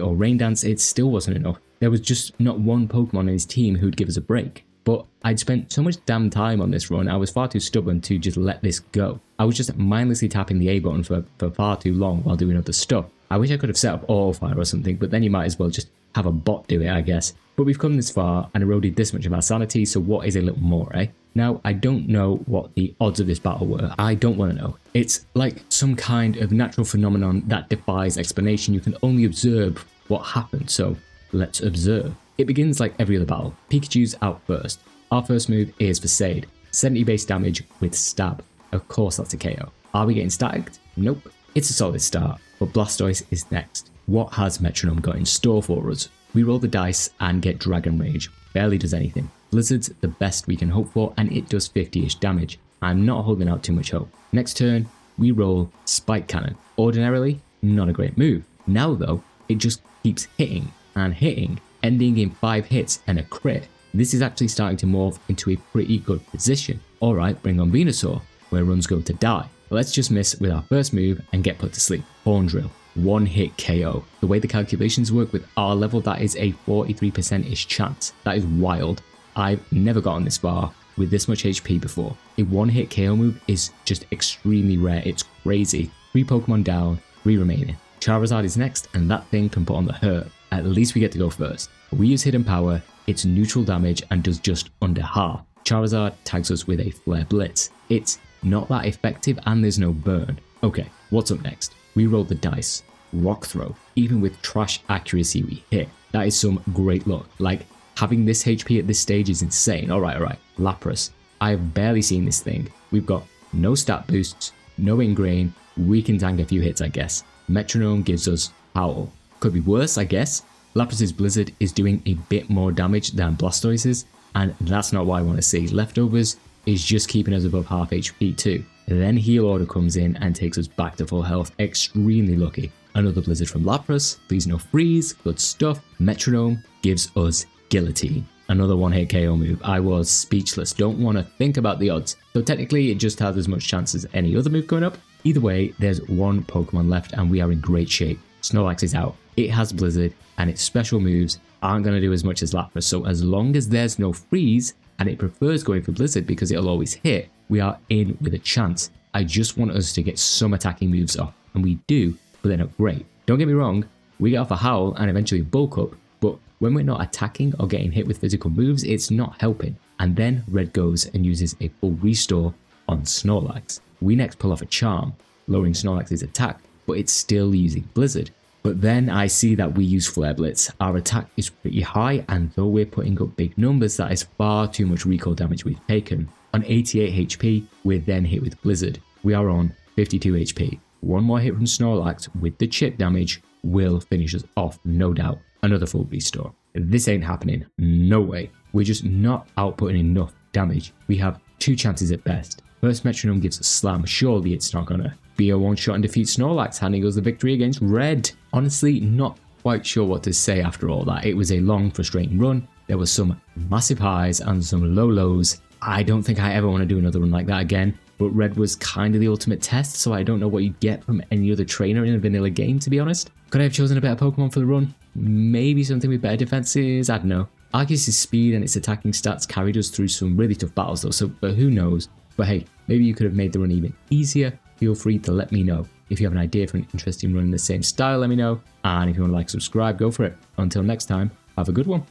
or Rain Dance, it still wasn't enough. There was just not one Pokemon in his team who'd give us a break. But I'd spent so much damn time on this run, I was far too stubborn to just let this go. I was just mindlessly tapping the A button for, for far too long while doing other stuff. I wish I could have set up Allfire or something, but then you might as well just have a bot do it, I guess. But we've come this far and eroded this much of our sanity, so what is a little more, eh? Now, I don't know what the odds of this battle were. I don't want to know. It's like some kind of natural phenomenon that defies explanation. You can only observe what happened, so let's observe. It begins like every other battle. Pikachu's out first. Our first move is for Fusade. seventy base damage with stab. Of course that's a K O. Are we getting stacked? Nope. It's a solid start, but Blastoise is next. What has Metronome got in store for us? We roll the dice and get Dragon Rage. Barely does anything. Blizzard's the best we can hope for, and it does fifty-ish damage. I'm not holding out too much hope. Next turn, we roll Spike Cannon. Ordinarily, not a great move. Now though, it just keeps hitting and hitting, ending in five hits and a crit. This is actually starting to morph into a pretty good position. Alright, bring on Venusaur, where Run's going to die. But let's just miss with our first move and get put to sleep. Horn Drill. One hit K O. The way the calculations work with our level, that is a forty-three percent-ish chance. That is wild. I've never gotten this far with this much H P before. A one hit K O move is just extremely rare. It's crazy. Three Pokemon down, three remaining. Charizard is next, and that thing can put on the hurt. At least we get to go first. We use Hidden Power, it's neutral damage and does just under half. Charizard tags us with a Flare Blitz. It's not that effective and there's no burn. Okay, what's up next? We roll the dice. Rock Throw. Even with trash accuracy we hit. That is some great luck. Like, having this H P at this stage is insane. Alright, alright. Lapras. I have barely seen this thing. We've got no stat boosts, no ingrain. We can tank a few hits, I guess. Metronome gives us Howl. Could be worse, I guess. Lapras' Blizzard is doing a bit more damage than Blastoise's, and that's not what I want to see. Leftovers is just keeping us above half H P too. Then Heal Order comes in and takes us back to full health. Extremely lucky. Another Blizzard from Lapras. Please no freeze. Good stuff. Metronome gives us Guillotine. Another one hit K O move. I was speechless. Don't want to think about the odds. So technically it just has as much chance as any other move coming up. Either way, there's one Pokemon left and we are in great shape. Snorlax is out. It has Blizzard and its special moves aren't going to do as much as Lapras. So as long as there's no freeze and it prefers going for Blizzard because it'll always hit, we are in with a chance. I just want us to get some attacking moves off, and we do, but they're not great. Don't get me wrong, we get off a Howl and eventually bulk up, but when we're not attacking or getting hit with physical moves, it's not helping. And then Red goes and uses a full restore on Snorlax. We next pull off a Charm, lowering Snorlax's attack, but it's still using Blizzard. But then I see that we use Flare Blitz. Our attack is pretty high, and though we're putting up big numbers, that is far too much recoil damage we've taken. On eighty-eight H P, we're then hit with Blizzard. We are on fifty-two H P. One more hit from Snorlax with the chip damage will finish us off, no doubt. Another full restore. This ain't happening. No way. We're just not outputting enough damage. We have two chances at best. First, Metronome gives a Slam. Surely it's not gonna be a one-shot and defeat Snorlax, handing us the victory against Red. Honestly, not quite sure what to say after all that. It was a long, frustrating run. There were some massive highs and some low lows. I don't think I ever want to do another run like that again, but Red was kind of the ultimate test, so I don't know what you'd get from any other trainer in a vanilla game, to be honest. Could I have chosen a better Pokemon for the run? Maybe something with better defenses? I don't know. Arceus' speed and its attacking stats carried us through some really tough battles though, so but who knows. But hey, maybe you could have made the run even easier. Feel free to let me know. If you have an idea for an interesting run in the same style, let me know. And if you want to like, subscribe, go for it. Until next time, have a good one.